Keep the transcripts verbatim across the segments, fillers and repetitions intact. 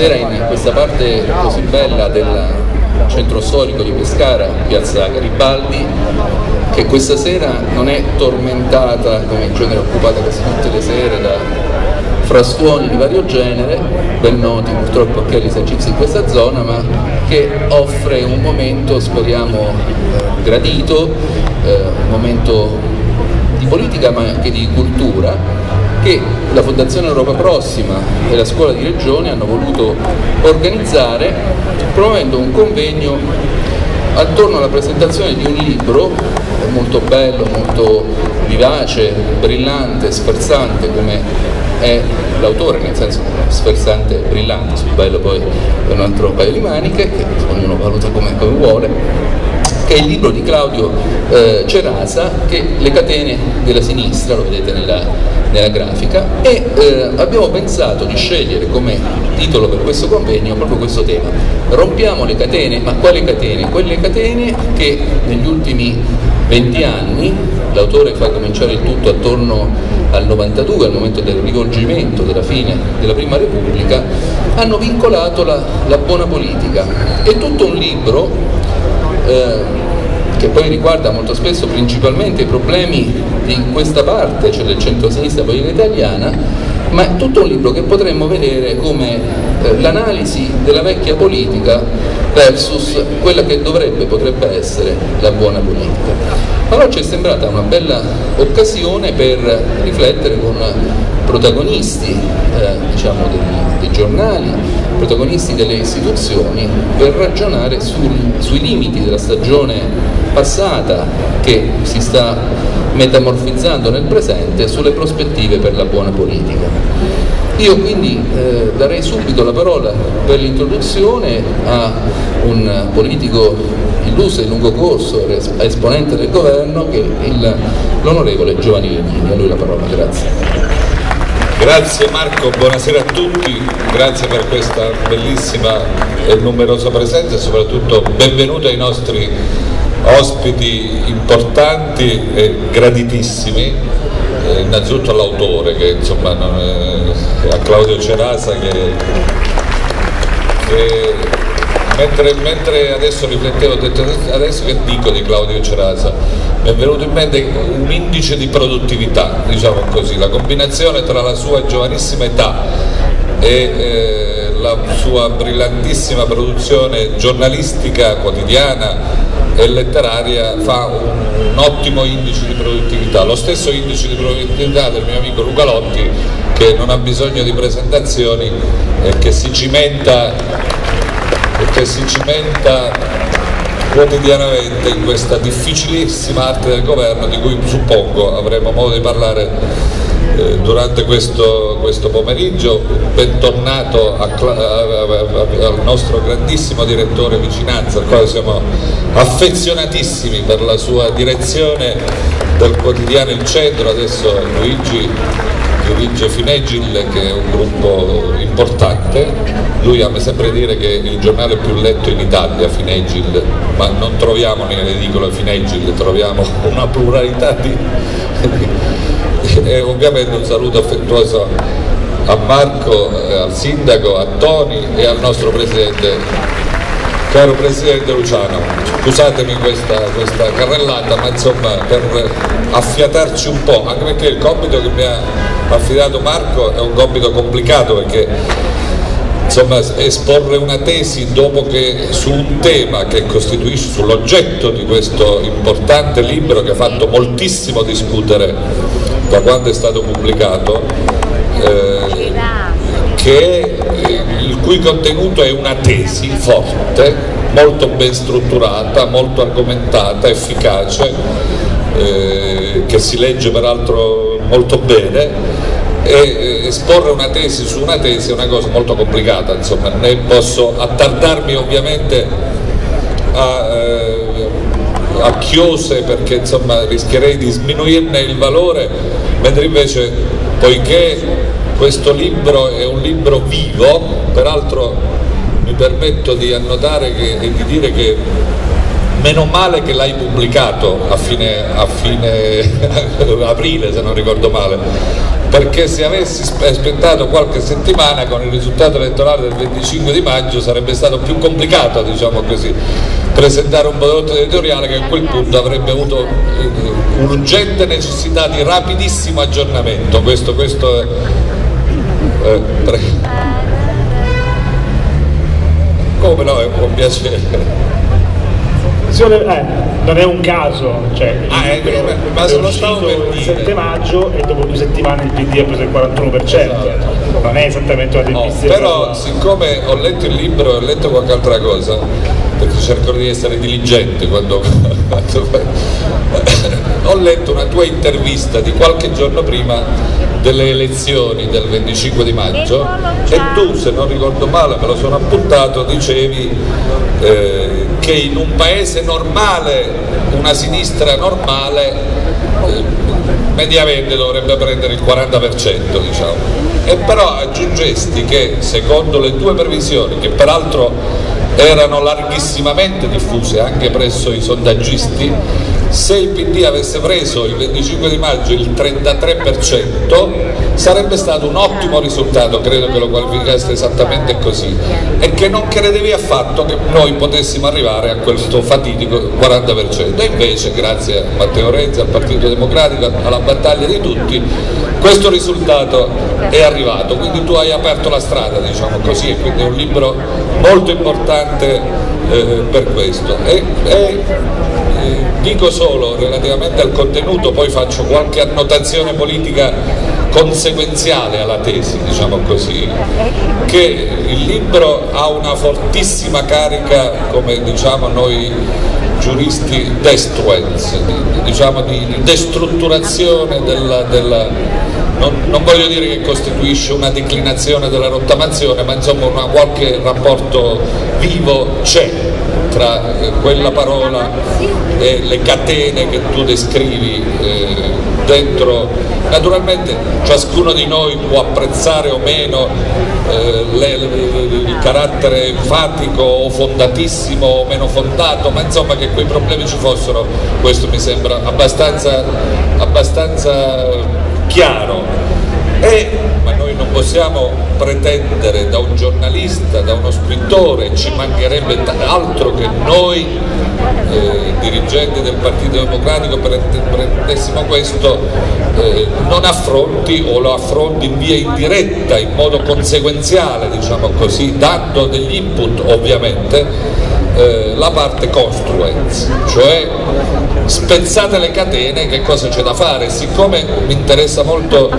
sera in questa parte così bella del centro storico di Pescara, Piazza Garibaldi, che questa sera non è tormentata, come in genere occupata quasi tutte le sere, da frastuoni di vario genere, ben noti purtroppo anche agli esercizi in questa zona, ma che offre un momento, speriamo, gradito, eh, un momento di politica ma anche di cultura, che la Fondazione Europa Prossima e la Scuola di Regione hanno voluto organizzare, promuovendo un convegno attorno alla presentazione di un libro molto bello, molto vivace, brillante, sferzante come è l'autore, nel senso sferzante e brillante, sul bello poi è un altro paio di maniche che ognuno valuta come, come vuole, che è il libro di Claudio eh, Cerasa, che Le catene della sinistra, lo vedete nella, nella grafica, e eh, abbiamo pensato di scegliere come titolo per questo convegno proprio questo tema: rompiamo le catene. Ma quali catene? Quelle catene che negli ultimi venti anni, l'autore fa cominciare il tutto attorno al novantadue, al momento del rivolgimento della fine della Prima Repubblica, hanno vincolato la, la buona politica. È tutto un libro eh, che poi riguarda molto spesso principalmente i problemi di questa parte, cioè del centro-sinistra politica italiana, ma è tutto un libro che potremmo vedere come eh, l'analisi della vecchia politica versus quella che dovrebbe, potrebbe essere la buona politica. Allora ci è sembrata una bella occasione per riflettere con protagonisti eh, diciamo dei, dei giornali, protagonisti delle istituzioni, per ragionare sul, sui limiti della stagione passata che si sta metamorfizzando nel presente, sulle prospettive per la buona politica. Io quindi eh, darei subito la parola per l'introduzione a un politico illustre di lungo corso, esponente del governo, che è l'onorevole Giovanni Legnini. A lui la parola, grazie. Grazie Marco, buonasera a tutti, grazie per questa bellissima e numerosa presenza e soprattutto benvenuto ai nostri ospiti importanti e graditissimi. Innanzitutto all'autore, che insomma, è, a Claudio Cerasa, che, che mentre, mentre adesso riflettevo, ho detto adesso che dico di Claudio Cerasa, mi è venuto in mente un indice di produttività, diciamo così, la combinazione tra la sua giovanissima età e eh, la sua brillantissima produzione giornalistica quotidiana e letteraria fa un, un ottimo indice di produttività, lo stesso indice di produttività del mio amico Luca Lotti, che non ha bisogno di presentazioni e che si cimenta, e che si cimenta quotidianamente in questa difficilissima arte del governo, di cui suppongo avremo modo di parlare eh, durante questo, questo pomeriggio. Bentornato a, a, a, al nostro grandissimo direttore Vicinanza, al quale siamo affezionatissimi per la sua direzione del quotidiano Il Centro, adesso Luigi, Luigi Finegil, che è un gruppo importante. Lui ama sempre dire che il giornale più letto in Italia, Finegil, ma non troviamo nelle edicole Finegil, troviamo una pluralità di... E ovviamente un saluto affettuoso a Marco, al sindaco, a Toni e al nostro presidente. Caro Presidente Luciano, scusatemi questa, questa carrellata, ma insomma per affiatarci un po', anche perché il compito che mi ha affidato Marco è un compito complicato, perché insomma esporre una tesi dopo che su un tema che costituisce, sull'oggetto di questo importante libro che ha fatto moltissimo discutere da quando è stato pubblicato, eh, che il cui contenuto è una tesi forte, molto ben strutturata, molto argomentata, efficace, eh, che si legge peraltro molto bene, e esporre una tesi su una tesi è una cosa molto complicata, insomma, ne posso attardarmi ovviamente a, eh, a chiose, perché insomma rischierei di sminuirne il valore, mentre invece, poiché questo libro è un libro vivo, peraltro mi permetto di annotare che, e di dire che meno male che l'hai pubblicato a fine, a fine aprile, se non ricordo male, perché se avessi aspettato qualche settimana con il risultato elettorale del venticinque di maggio sarebbe stato più complicato, diciamo così, presentare un prodotto editoriale che a quel punto avrebbe avuto un'urgente necessità di rapidissimo aggiornamento. Questo, questo è... Eh, pre... Come no, è un buon piacere. Eh, non è un caso, cioè ah, è, è, ma è lo stavo per dire. Il sette maggio e dopo due settimane il P D ha preso il quarantuno per cento, esatto. Non è esattamente una tempistica. No, però la... siccome ho letto il libro e ho letto qualche altra cosa, perché cerco di essere diligente quando ho letto una tua intervista di qualche giorno prima delle elezioni del venticinque di maggio e tu, se non ricordo male, me lo sono appuntato, dicevi eh, che in un paese normale, una sinistra normale, eh, mediamente dovrebbe prendere il quaranta per cento, diciamo, e però aggiungesti che secondo le tue previsioni, che peraltro erano larghissimamente diffuse anche presso i sondaggisti, se il P D avesse preso il venticinque di maggio il trentatré per cento sarebbe stato un ottimo risultato, credo che lo qualificaste esattamente così, e che non credevi affatto che noi potessimo arrivare a questo fatidico quaranta per cento. E invece, grazie a Matteo Renzi, al Partito Democratico, alla battaglia di tutti, questo risultato è arrivato, quindi tu hai aperto la strada, diciamo così, e quindi è un libro molto importante eh, per questo. E, e... dico solo relativamente al contenuto, poi faccio qualche annotazione politica conseguenziale alla tesi, diciamo così, che il libro ha una fortissima carica, come diciamo noi giuristi, destruens, diciamo di destrutturazione della... della non, non voglio dire che costituisce una declinazione della rottamazione, ma insomma una, qualche rapporto vivo c'è tra quella parola e le catene che tu descrivi eh, dentro. Naturalmente ciascuno di noi può apprezzare o meno eh, le, le, il carattere enfatico o fondatissimo o meno fondato, ma insomma che quei problemi ci fossero, questo mi sembra abbastanza, abbastanza chiaro. E, ma noi non possiamo pretendere da un giornalista, da uno scrittore, ci mancherebbe altro che noi eh, dirigenti del Partito Democratico prendessimo questo, eh, non affronti o lo affronti in via indiretta, in modo conseguenziale, diciamo così, dando degli input ovviamente, eh, la parte construence, cioè spezzate le catene, che cosa c'è da fare. Siccome mi interessa molto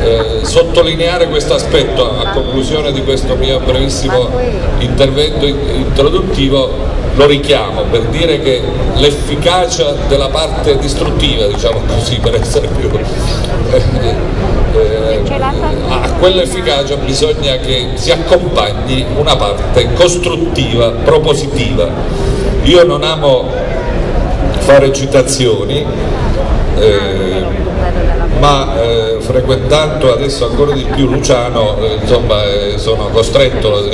eh, sottolineare questo aspetto a conclusione di questo mio brevissimo intervento introduttivo, lo richiamo per dire che l'efficacia della parte distruttiva, diciamo così, per essere più eh, eh, a quell'efficacia bisogna che si accompagni una parte costruttiva, propositiva. Io non amo fare citazioni, eh, ma eh, frequentando adesso ancora di più Luciano, eh, insomma eh, sono costretto,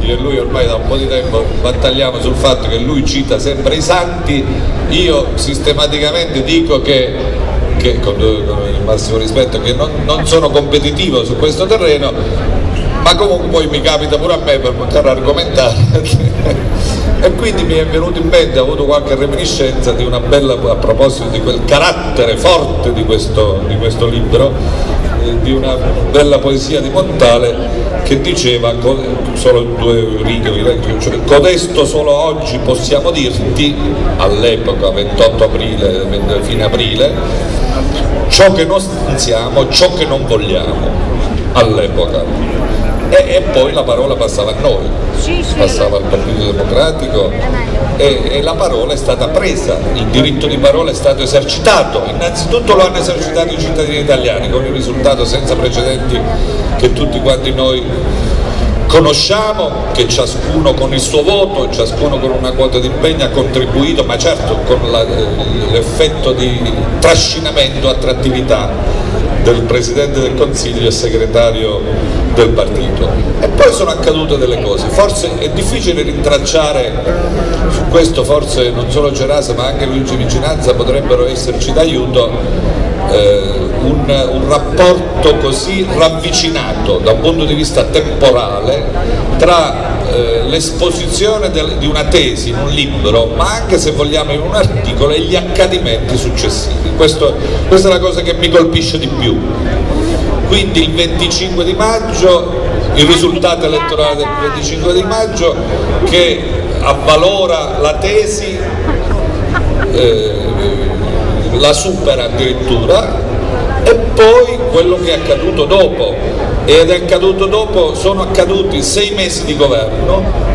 io e lui ormai da un po' di tempo battagliamo sul fatto che lui cita sempre i santi, io sistematicamente dico che, che con, con il massimo rispetto, che non, non sono competitivo su questo terreno, ma comunque poi mi capita pure a me per poter argomentare. E quindi mi è venuto in mente, ho avuto qualche reminiscenza di una bella, a proposito di quel carattere forte di questo, di questo libro, eh, di una bella poesia di Montale che diceva, solo due righe, cioè, codesto solo oggi possiamo dirti, all'epoca ventotto aprile, fine aprile, ciò che non siamo, ciò che non vogliamo, all'epoca. E, e poi la parola passava a noi, passava al Partito Democratico e, e la parola è stata presa, il diritto di parola è stato esercitato, innanzitutto lo hanno esercitato i cittadini italiani con il risultato senza precedenti che tutti quanti noi conosciamo, che ciascuno con il suo voto, ciascuno con una quota di impegno ha contribuito, ma certo con la, l'effetto di trascinamento, attrattività del Presidente del Consiglio e segretario del partito. E poi sono accadute delle cose, forse è difficile rintracciare su questo, forse non solo Cerasa ma anche Luigi Vicinanza potrebbero esserci d'aiuto, eh, un, un rapporto così ravvicinato da un punto di vista temporale tra eh, l'esposizione del, di una tesi in un libro, ma anche se vogliamo in un articolo, e gli accadimenti successivi. Questo, questa è la cosa che mi colpisce di più. Quindi il venticinque di maggio, il risultato elettorale del venticinque di maggio che avvalora la tesi, eh, la supera addirittura, e poi quello che è accaduto dopo, ed è accaduto dopo, sono accaduti sei mesi di governo.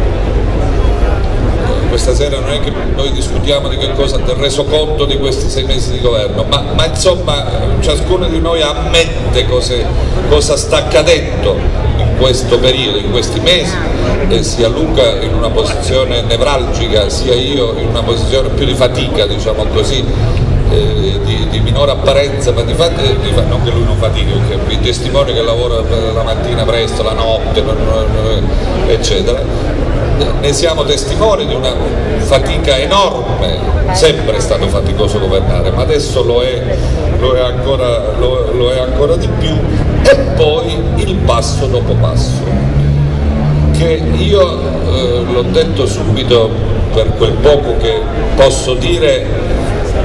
Questa sera non è che noi discutiamo di che cosa, del resoconto di questi sei mesi di governo, ma, ma insomma ciascuno di noi ammette cose, cosa sta accadendo in questo periodo, in questi mesi, e sia Luca in una posizione nevralgica, sia io in una posizione più di fatica, diciamo così, eh, di, di minore apparenza, ma di fatica, di, non che lui non fatica, perché vi testimonio che lavora la mattina presto, la notte, eccetera, ne siamo testimoni di una fatica enorme. Sempre è stato faticoso governare, ma adesso lo è, lo è, ancora, lo, lo è ancora di più. E poi il passo dopo passo, che io eh, l'ho detto subito, per quel poco che posso dire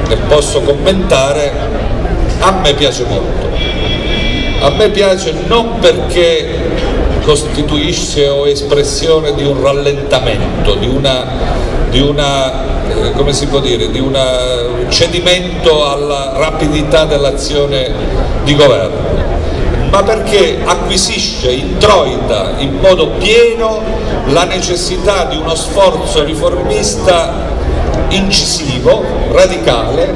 e posso commentare, a me piace molto. A me piace non perché costituisce o espressione di un rallentamento, di una... di una come si può dire, di un cedimento alla rapidità dell'azione di governo, ma perché acquisisce, introita in modo pieno la necessità di uno sforzo riformista incisivo, radicale,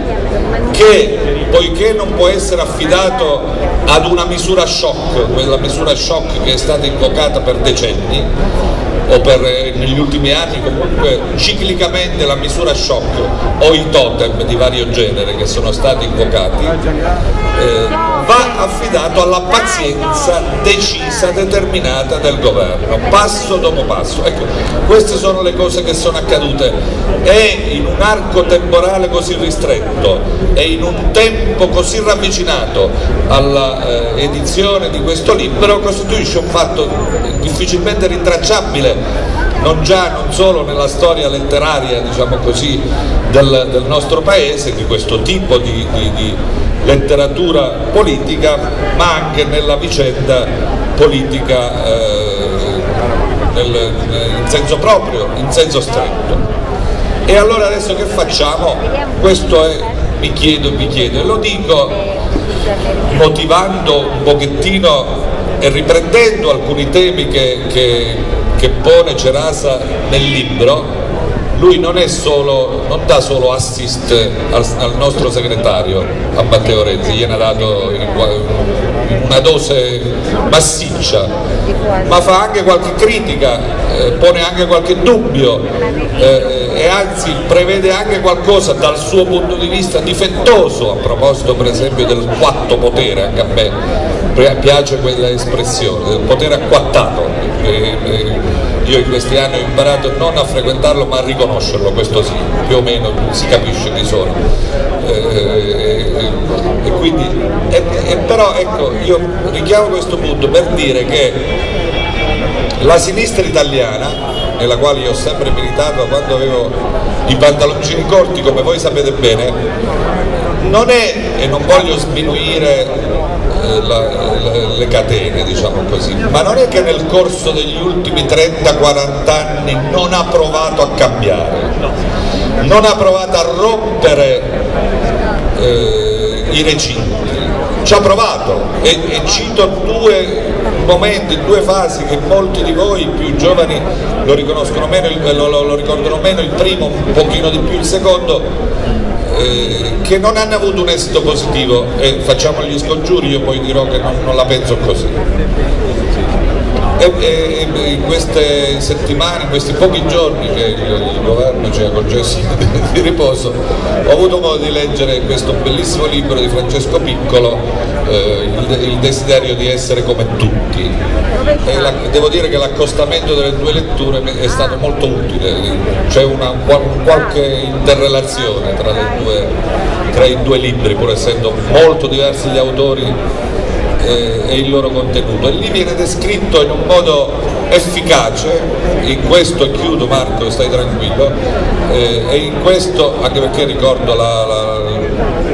che poiché non può essere affidato ad una misura shock, quella misura shock che è stata invocata per decenni, o per negli ultimi anni comunque ciclicamente la misura shock o i totem di vario genere che sono stati invocati, eh, va affidato alla pazienza decisa, determinata del governo, passo dopo passo. Ecco, queste sono le cose che sono accadute, e in un arco temporale così ristretto e in un tempo così ravvicinato alla eh, edizione di questo libro, costituisce un fatto difficilmente rintracciabile, non già, non solo nella storia letteraria, diciamo così, del, del nostro paese, di questo tipo di, di, di letteratura politica, ma anche nella vicenda politica eh, nel, in senso proprio, in senso stretto. E allora adesso che facciamo? Questo è, mi chiedo, mi chiedo, e lo dico motivando un pochettino e riprendendo alcuni temi che, che, che pone Cerasa nel libro. Lui non è solo, non dà solo assist al, al nostro segretario, a Matteo Renzi, gliene ha dato in, una dose massiccia, ma fa anche qualche critica, eh, pone anche qualche dubbio, eh, e anzi prevede anche qualcosa dal suo punto di vista difettoso, a proposito per esempio del quatto potere. Anche a me piace quella espressione, del potere acquattato. Io in questi anni ho imparato non a frequentarlo, ma a riconoscerlo, questo sì, più o meno si capisce chi sono. E quindi, e, e però ecco, io richiamo questo punto per dire che la sinistra italiana, nella quale io ho sempre militato quando avevo i pantaloncini corti, come voi sapete bene, non è, e non voglio sminuire La, le, le catene, diciamo così, ma non è che nel corso degli ultimi trenta quaranta anni non ha provato a cambiare, non ha provato a rompere eh, i recinti, ci ha provato, e, e cito due momenti, due fasi che molti di voi più giovani lo riconoscono meno, lo, lo, lo ricordano meno, il primo un pochino di più, il secondo Eh, che non hanno avuto un esito positivo, e eh, facciamo gli scongiuri, io poi dirò che non, non la penso così. E e in queste settimane, in questi pochi giorni che il governo ci ha concesso di riposo, ho avuto modo di leggere questo bellissimo libro di Francesco Piccolo, eh, il, il desiderio di essere come tutti, e la, devo dire che l'accostamento delle due letture è stato molto utile, c'è una qualche interrelazione tra, le due, tra i due libri, pur essendo molto diversi gli autori e il loro contenuto, e lì viene descritto in un modo efficace, in questo chiudo Marco, stai tranquillo, eh, e in questo, anche perché ricordo la, la,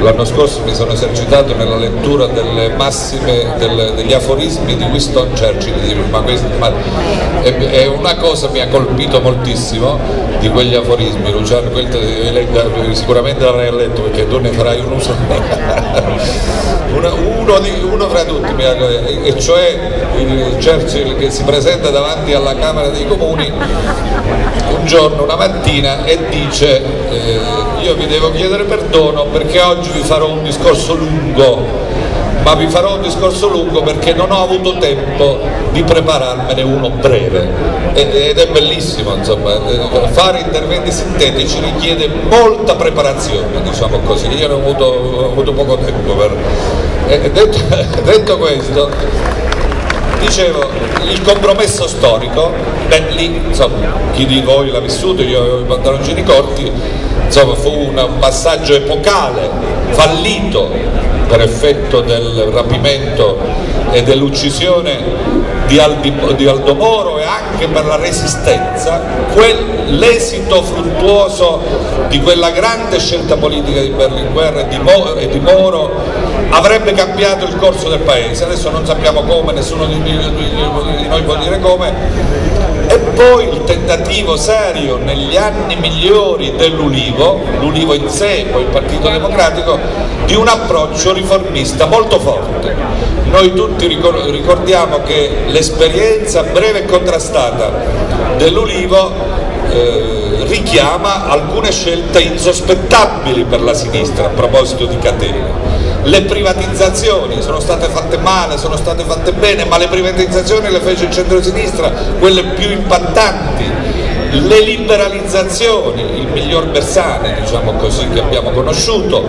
l'anno scorso mi sono esercitato nella lettura delle massime, del, degli aforismi di Winston Churchill, di, ma, questo, ma e, e una cosa mi ha colpito moltissimo di quegli aforismi, Luciano, quel te, sicuramente l'avrai letto perché tu ne farai un uso una, uno, di, uno fra tutti, e cioè il Churchill che si presenta davanti alla Camera dei Comuni un giorno, una mattina, e dice eh, io vi devo chiedere perdono perché oggi vi farò un discorso lungo, ma vi farò un discorso lungo perché non ho avuto tempo di prepararmene uno breve, ed, ed è bellissimo, insomma, fare interventi sintetici richiede molta preparazione, diciamo così, io ne ho avuto, ho avuto poco tempo per... E detto, detto questo, dicevo, il compromesso storico, beh lì, insomma, chi di voi l'ha vissuto, io avevo i pantaloncini corti, insomma fu un passaggio epocale, fallito per effetto del rapimento e dell'uccisione di, Aldi, di Aldo Moro, e anche per la resistenza, quel, l'esito fruttuoso di quella grande scelta politica di Berlinguer e di, Mo, e di Moro avrebbe cambiato il corso del paese, adesso non sappiamo come, nessuno di, di, di noi può dire come, e poi il tentativo serio negli anni migliori dell'Ulivo, l'Ulivo in sé, poi il Partito Democratico, di un approccio riformista molto forte. Noi tutti ricordiamo che l'esperienza breve e contrastata dell'Ulivo eh, richiama alcune scelte insospettabili per la sinistra a proposito di catene. Le privatizzazioni sono state fatte male, sono state fatte bene, ma le privatizzazioni le fece il centro-sinistra, quelle più impattanti. Le liberalizzazioni, il miglior Bersani, diciamo così, che abbiamo conosciuto,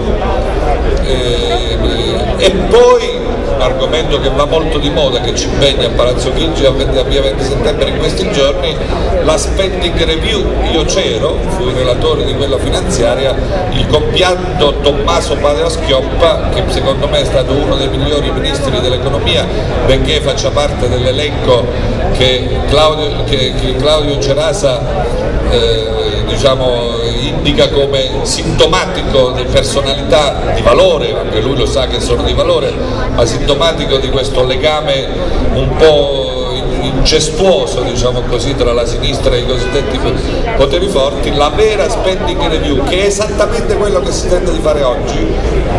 e, e poi un argomento che va molto di moda, che ci impegna a Palazzo Chigi a via venti settembre in questi giorni, la spending review. Io c'ero, fui relatore di quella finanziaria, il compianto Tommaso Padoa Schioppa, che secondo me è stato uno dei migliori ministri dell'economia, benché faccia parte dell'elenco che Claudio, che, che Claudio Cerasa eh, diciamo indica come sintomatico di personalità, di valore, anche lui lo sa che sono di valore, ma sintomatico di questo legame un po' incestuoso, diciamo così, tra la sinistra e i cosiddetti poteri forti, la vera spending review, che è esattamente quello che si tenta di fare oggi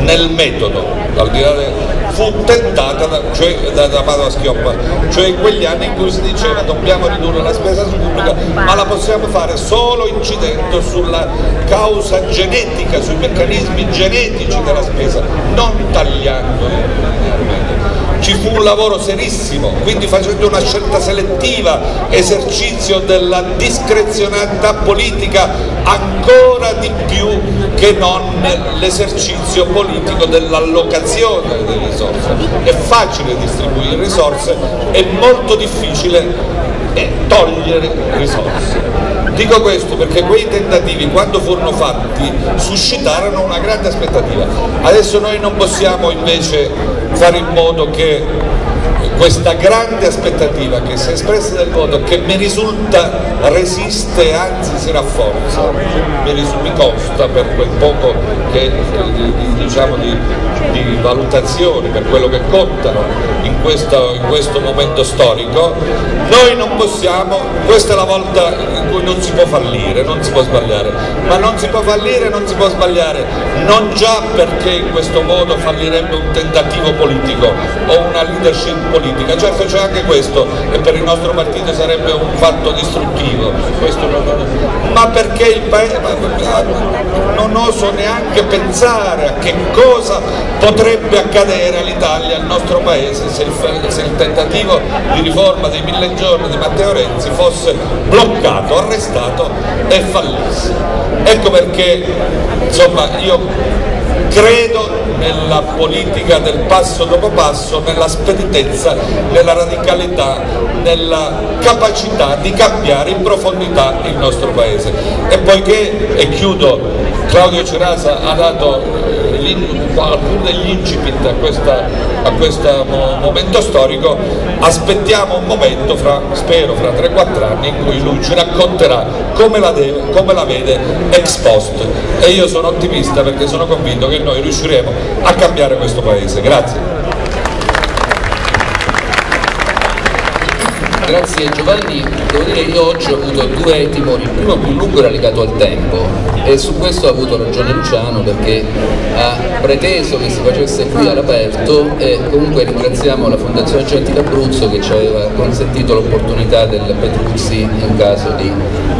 nel metodo, al di là del, fu tentata da, cioè, da, da Padoa Schioppa, cioè quegli anni in cui si diceva dobbiamo ridurre la spesa pubblica, ma la possiamo fare solo incidendo sulla causa genetica, sui meccanismi genetici della spesa, non tagliando. Ci fu un lavoro serissimo, quindi facendo una scelta selettiva, esercizio della discrezionalità politica ancora di più che non l'esercizio politico dell'allocazione delle risorse. È facile distribuire risorse, è molto difficile togliere risorse. Dico questo perché quei tentativi, quando furono fatti, suscitarono una grande aspettativa. Adesso noi non possiamo invece fare in modo che questa grande aspettativa che si è espressa nel voto, che mi risulta resiste e anzi si rafforza, mi, risulta, mi costa per quel poco che, diciamo, di, di valutazione, per quello che contano in questo, in questo momento storico, noi non possiamo, questa è la volta in cui non si può fallire, non si può sbagliare, ma non si può fallire, non si può sbagliare, non già perché in questo modo fallirebbe un tentativo politico o una leadership politica, certo c'è anche questo e per il nostro partito sarebbe un fatto distruttivo, questo non, ma perché il paese, non oso neanche pensare a che cosa potrebbe accadere all'Italia, al nostro paese, se il, se il tentativo di riforma dei mille giorni di Matteo Renzi fosse bloccato, arrestato e fallisse. Ecco perché, insomma, io credo nella politica del passo dopo passo, nella speditezza, nella radicalità, nella capacità di cambiare in profondità il nostro paese. E poiché, e chiudo, Claudio Cerasa ha dato alcuni degli incipit a questa, a questo momento storico, aspettiamo un momento, fra, spero fra tre quattro anni, in cui lui ci racconterà come la, deve, come la vede ex post, e io sono ottimista perché sono convinto che noi riusciremo a cambiare questo paese. Grazie. Grazie Giovanni, devo dire che io oggi ho avuto due timori, il primo più lungo era legato al tempo e su questo ha avuto ragione Luciano perché ha preteso che si facesse qui all'aperto, e comunque ringraziamo la Fondazione Gentile Abruzzo che ci aveva consentito l'opportunità del Petruzzi in caso di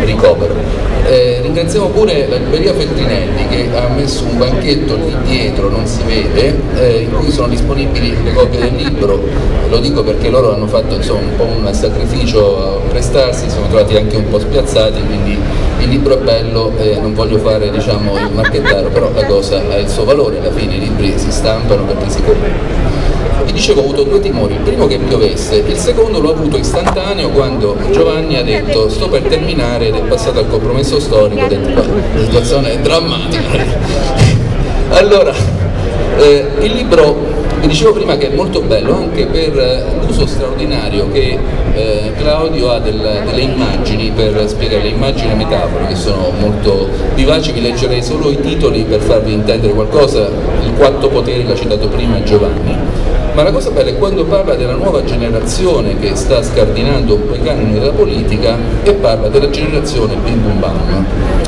ricovero. Eh, ringraziamo pure la libreria Feltrinelli che ha messo un banchetto lì dietro, non si vede, eh, in cui sono disponibili le copie del libro, lo dico perché loro hanno fatto insomma un po' una sacrificio a prestarsi, sono trovati anche un po' spiazzati, quindi il libro è bello e non voglio fare diciamo il marchettaro, però la cosa ha il suo valore, alla fine i libri si stampano perché si comprano. Vi dicevo, ho avuto due timori, il primo che piovesse, il secondo l'ho avuto istantaneo quando Giovanni ha detto sto per terminare ed è passato al compromesso storico, ho detto la situazione è drammatica. Allora, eh, il libro, vi dicevo prima che è molto bello anche per l'uso straordinario che eh, Claudio ha del, delle immagini per spiegare le immagini e metafore che sono molto vivaci, vi leggerei solo i titoli per farvi intendere qualcosa, il Quattro Poteri l'ha citato prima Giovanni, ma la cosa bella è quando parla della nuova generazione che sta scardinando un po' i canoni della politica e parla della generazione bim bum bam,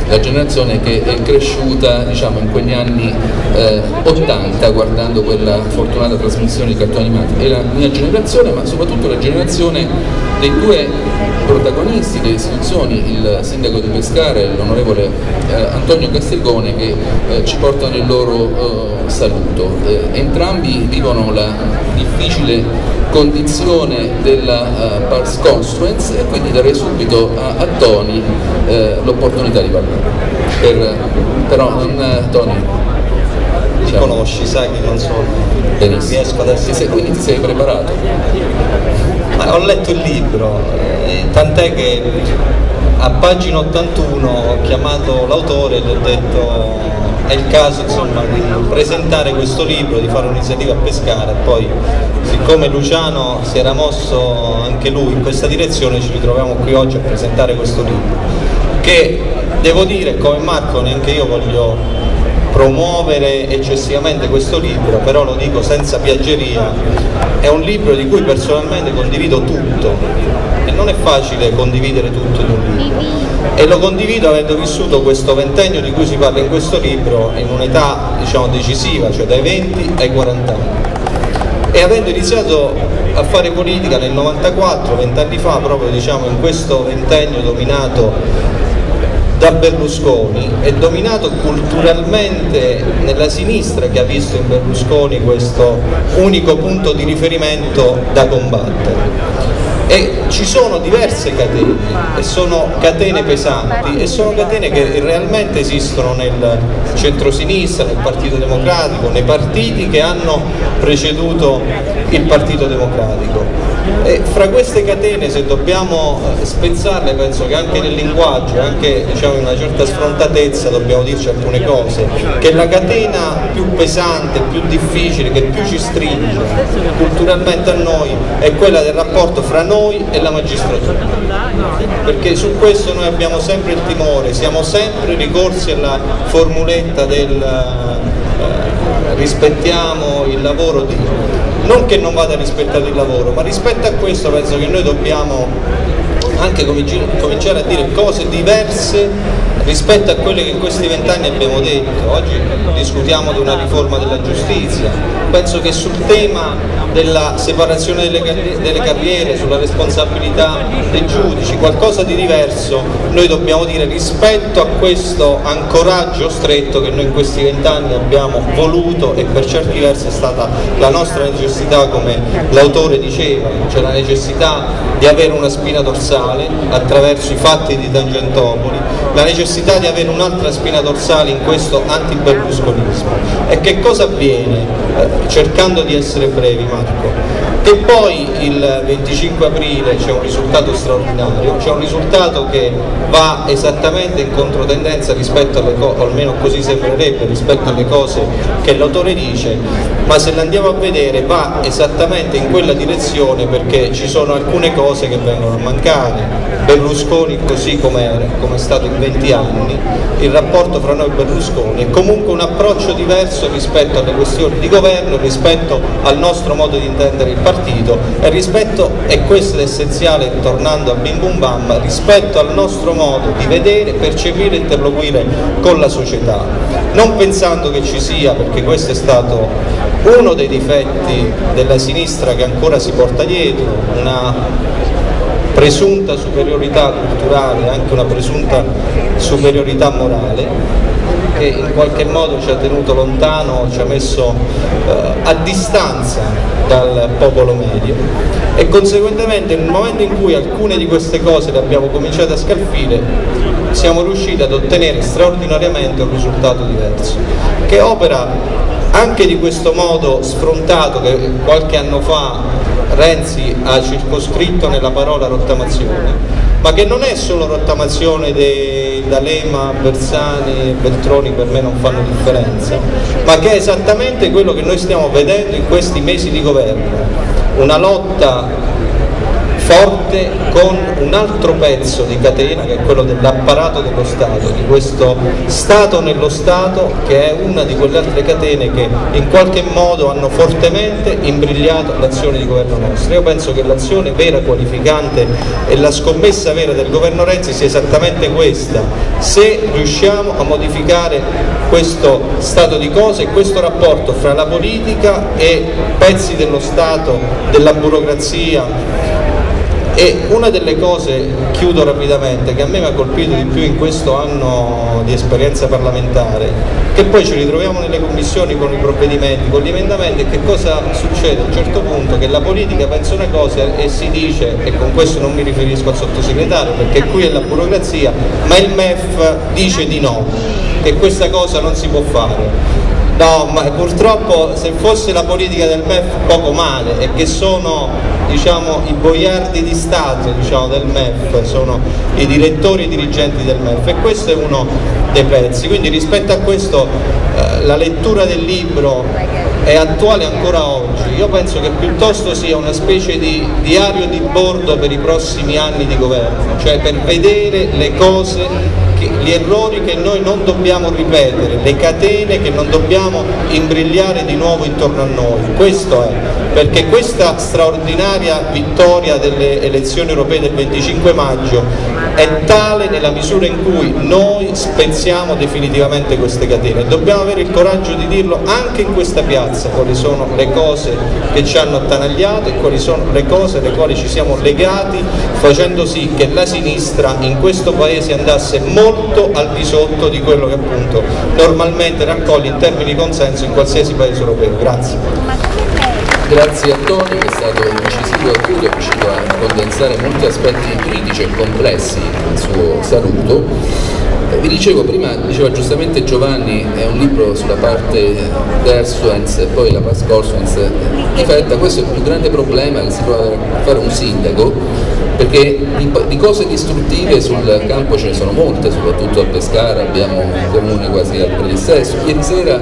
la generazione che è cresciuta diciamo in quegli anni eh, ottanta guardando quella fortunata la trasmissione di cartoni animati, è la mia generazione, ma soprattutto la generazione dei due protagonisti delle istituzioni, il sindaco di Pescara e l'onorevole eh, Antonio Castellone, che eh, ci portano il loro eh, saluto. Eh, entrambi vivono la difficile condizione della eh, Pars Constituence e quindi darei subito a, a Tony eh, l'opportunità di parlare. Per, però non Tony. Diciamo. Conosci, sai che non sono, riesco ad essere... Quindi ti sei preparato? Ma ho letto il libro, eh, tant'è che a pagina ottantuno ho chiamato l'autore e gli ho detto è il caso insomma di presentare questo libro, di fare un'iniziativa a Pescara, e poi siccome Luciano si era mosso anche lui in questa direzione ci ritroviamo qui oggi a presentare questo libro che devo dire, come Marco, neanche io voglio promuovere eccessivamente questo libro, però lo dico senza piaggeria, è un libro di cui personalmente condivido tutto e non è facile condividere tutto in un libro, e lo condivido avendo vissuto questo ventennio di cui si parla in questo libro in un'età diciamo decisiva, cioè dai venti ai quaranta anni, e avendo iniziato a fare politica nel novantaquattro, vent'anni fa, proprio diciamo in questo ventennio dominato da Berlusconi, è dominato culturalmente nella sinistra che ha visto in Berlusconi questo unico punto di riferimento da combattere, e ci sono diverse catene e sono catene pesanti e sono catene che realmente esistono nel centrosinistra, nel Partito Democratico, nei partiti che hanno preceduto il Partito Democratico, e fra queste catene se dobbiamo spezzarle penso che anche nel linguaggio, anche diciamo in una certa sfrontatezza dobbiamo dirci alcune cose, che la catena più pesante, più difficile, che più ci stringe culturalmente a noi è quella del rapporto fra noi e la magistratura, perché su questo noi abbiamo sempre il timore, siamo sempre ricorsi alla formuletta del eh, rispettiamo il lavoro di, non che non vada rispettato il lavoro, ma rispetto a questo penso che noi dobbiamo anche cominciare a dire cose diverse rispetto a quelle che in questi vent'anni abbiamo detto. Oggi discutiamo di una riforma della giustizia, penso che sul tema della separazione delle, delle carriere, sulla responsabilità dei giudici, qualcosa di diverso noi dobbiamo dire rispetto a questo ancoraggio stretto che noi in questi vent'anni abbiamo voluto e per certi versi è stata la nostra necessità, come l'autore diceva, cioè la necessità di avere una spina dorsale attraverso i fatti di Tangentopoli, la necessità di avere un'altra spina dorsale in questo anti-berlusconismo. E che cosa avviene? Cercando di essere brevi, Marco, che poi il venticinque aprile c'è un risultato straordinario, c'è un risultato che va esattamente in controtendenza rispetto alle cose, almeno così sembrerebbe, rispetto alle cose che l'autore dice, ma se l'andiamo a vedere va esattamente in quella direzione, perché ci sono alcune cose che vengono a mancare. Berlusconi così come è stato in venti anni, il rapporto fra noi e Berlusconi è comunque un approccio diverso rispetto alle questioni di governo, rispetto al nostro modo di intendere il partito e rispetto, e questo è essenziale, tornando a Bim Bum Bam, rispetto al nostro modo di vedere, percepire e interloquire con la società, non pensando che ci sia, perché questo è stato uno dei difetti della sinistra che ancora si porta dietro, una presunta superiorità culturale, anche una presunta superiorità morale, che in qualche modo ci ha tenuto lontano, ci ha messo eh, a distanza dal popolo medio, e conseguentemente nel momento in cui alcune di queste cose le abbiamo cominciate a scalfire siamo riusciti ad ottenere straordinariamente un risultato diverso, che opera anche di questo modo sfrontato che qualche anno fa Renzi ha circoscritto nella parola rottamazione, ma che non è solo rottamazione di D'Alema, Bersani e Veltroni, per me non fanno differenza, ma che è esattamente quello che noi stiamo vedendo in questi mesi di governo, una lotta forte con un altro pezzo di catena che è quello dell'apparato dello Stato, di questo Stato nello Stato, che è una di quelle altre catene che in qualche modo hanno fortemente imbrigliato l'azione di governo nostra. Io penso che l'azione vera, qualificante e la scommessa vera del governo Renzi sia esattamente questa, se riusciamo a modificare questo stato di cose e questo rapporto fra la politica e pezzi dello Stato, della burocrazia. E una delle cose, chiudo rapidamente, che a me mi ha colpito di più in questo anno di esperienza parlamentare, che poi ci ritroviamo nelle commissioni con i provvedimenti, con gli emendamenti, che cosa succede? A un certo punto che la politica pensa una cosa e si dice, e con questo non mi riferisco al sottosegretario perché qui è la burocrazia, ma il M E F dice di no, che questa cosa non si può fare. No, ma purtroppo se fosse la politica del M E F poco male, e che sono, diciamo, i boiardi di Stato, diciamo, del M E F, sono i direttori e i dirigenti del M E F, e questo è uno dei pezzi. Quindi rispetto a questo eh, la lettura del libro è attuale ancora oggi. Io penso che piuttosto sia una specie di diario di bordo per i prossimi anni di governo, cioè per vedere le cose, gli errori che noi non dobbiamo ripetere, le catene che non dobbiamo imbrigliare di nuovo intorno a noi. Questo è, perché questa straordinaria vittoria delle elezioni europee del venticinque maggio è tale nella misura in cui noi spezziamo definitivamente queste catene. Dobbiamo avere il coraggio di dirlo anche in questa piazza, quali sono le cose che ci hanno attanagliato e quali sono le cose alle quali ci siamo legati, facendo sì che la sinistra in questo paese andasse molto al di sotto di quello che appunto normalmente raccoglie in termini di consenso in qualsiasi paese europeo. Grazie. Grazie Antonio, che è stato incisivo e chiuso, è riuscito a condensare molti aspetti critici e complessi nel suo saluto. Vi dicevo prima, diceva giustamente Giovanni, è un libro sulla parte Dersuens e poi la past Corsuens di fretta. Questo è il più grande problema che si prova a fare un sindaco, perché di cose distruttive sul campo ce ne sono molte, soprattutto a Pescara abbiamo in comune quasi al predissesso. Ieri sera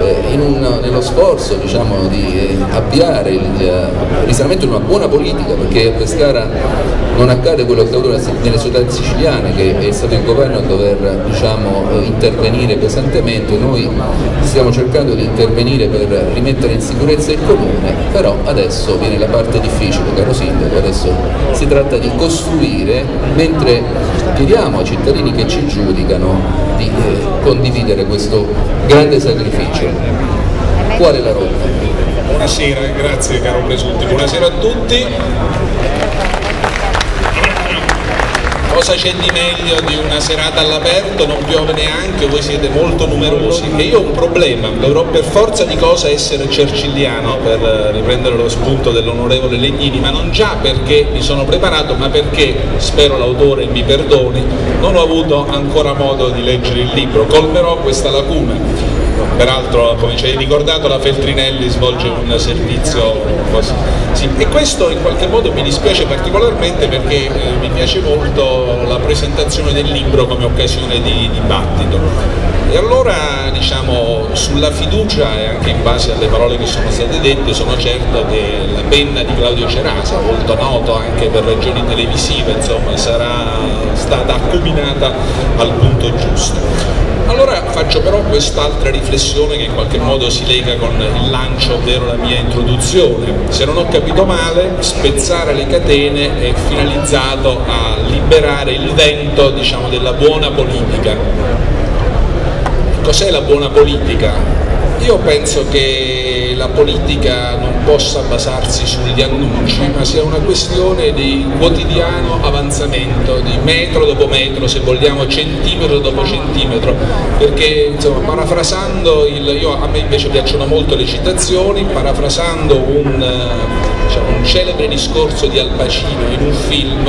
eh, in un, nello sforzo, diciamo, di avviare il risanamento di una buona politica, perché a Pescara non accade quello che è accaduto nelle città siciliane, che è stato il governo a dover, diciamo, intervenire pesantemente. Noi stiamo cercando di intervenire per rimettere in sicurezza il comune, però adesso viene la parte difficile, caro sindaco, adesso si tratta di costruire, mentre chiediamo ai cittadini che ci giudicano di eh, condividere questo grande sacrificio. Qual è la rotta? Buonasera, grazie caro Presutti, buonasera a tutti. Cosa c'è di meglio di una serata all'aperto? Non piove neanche, voi siete molto numerosi e io ho un problema, dovrò per forza di cosa essere cercilliano per riprendere lo spunto dell'onorevole Legnini, ma non già perché mi sono preparato, ma perché, spero l'autore mi perdoni, non ho avuto ancora modo di leggere il libro. Colmerò questa lacuna. Peraltro, come ci hai ricordato, la Feltrinelli svolge un servizio così. Sì. E questo in qualche modo mi dispiace particolarmente, perché eh, mi piace molto la presentazione del libro come occasione di dibattito. E allora, diciamo, sulla fiducia e anche in base alle parole che sono state dette, sono certo che la penna di Claudio Cerasa, molto noto anche per ragioni televisive, insomma, sarà stata accuminata al punto giusto. Allora faccio però quest'altra riflessione che in qualche modo si lega con il lancio, ovvero la mia introduzione. Se non ho capito male, spezzare le catene è finalizzato a liberare il vento, diciamo, della buona politica. Cos'è la buona politica? Io penso che la politica non possa basarsi sugli annunci, ma sia una questione di quotidiano avanzamento, di metro dopo metro, se vogliamo centimetro dopo centimetro, perché, insomma, parafrasando il, io, a me invece piacciono molto le citazioni, parafrasando un, diciamo, un celebre discorso di Al Pacino in un film,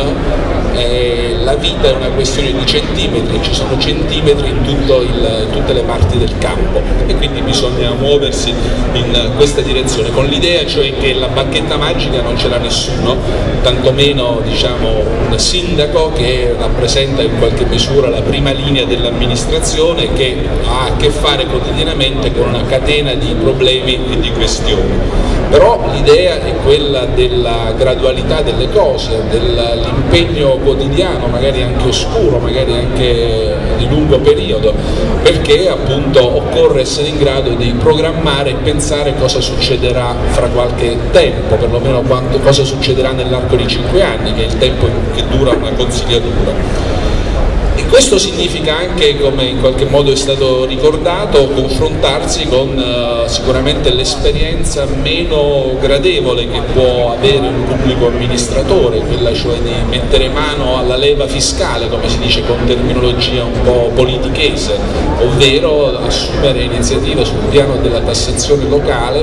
eh, la vita è una questione di centimetri, ci sono centimetri in tutto il, tutte le parti del campo, e quindi bisogna a muoversi in questa direzione, con l'idea cioè che la bacchetta magica non ce l'ha nessuno, tantomeno, diciamo, un sindaco che rappresenta in qualche misura la prima linea dell'amministrazione, che ha a che fare quotidianamente con una catena di problemi e di questioni. Però l'idea è quella della gradualità delle cose, dell'impegno quotidiano, magari anche oscuro, magari anche di lungo periodo, perché appunto occorre essere in grado di programmare e pensare cosa succederà fra qualche tempo, perlomeno quanto, cosa succederà nell'arco di cinque anni, che è il tempo che dura una consigliatura. E questo significa anche, come in qualche modo è stato ricordato, confrontarsi con eh, sicuramente l'esperienza meno gradevole che può avere un pubblico amministratore, quella cioè di mettere mano alla leva fiscale, come si dice con terminologia un po' politichese, ovvero assumere iniziative sul piano della tassazione locale,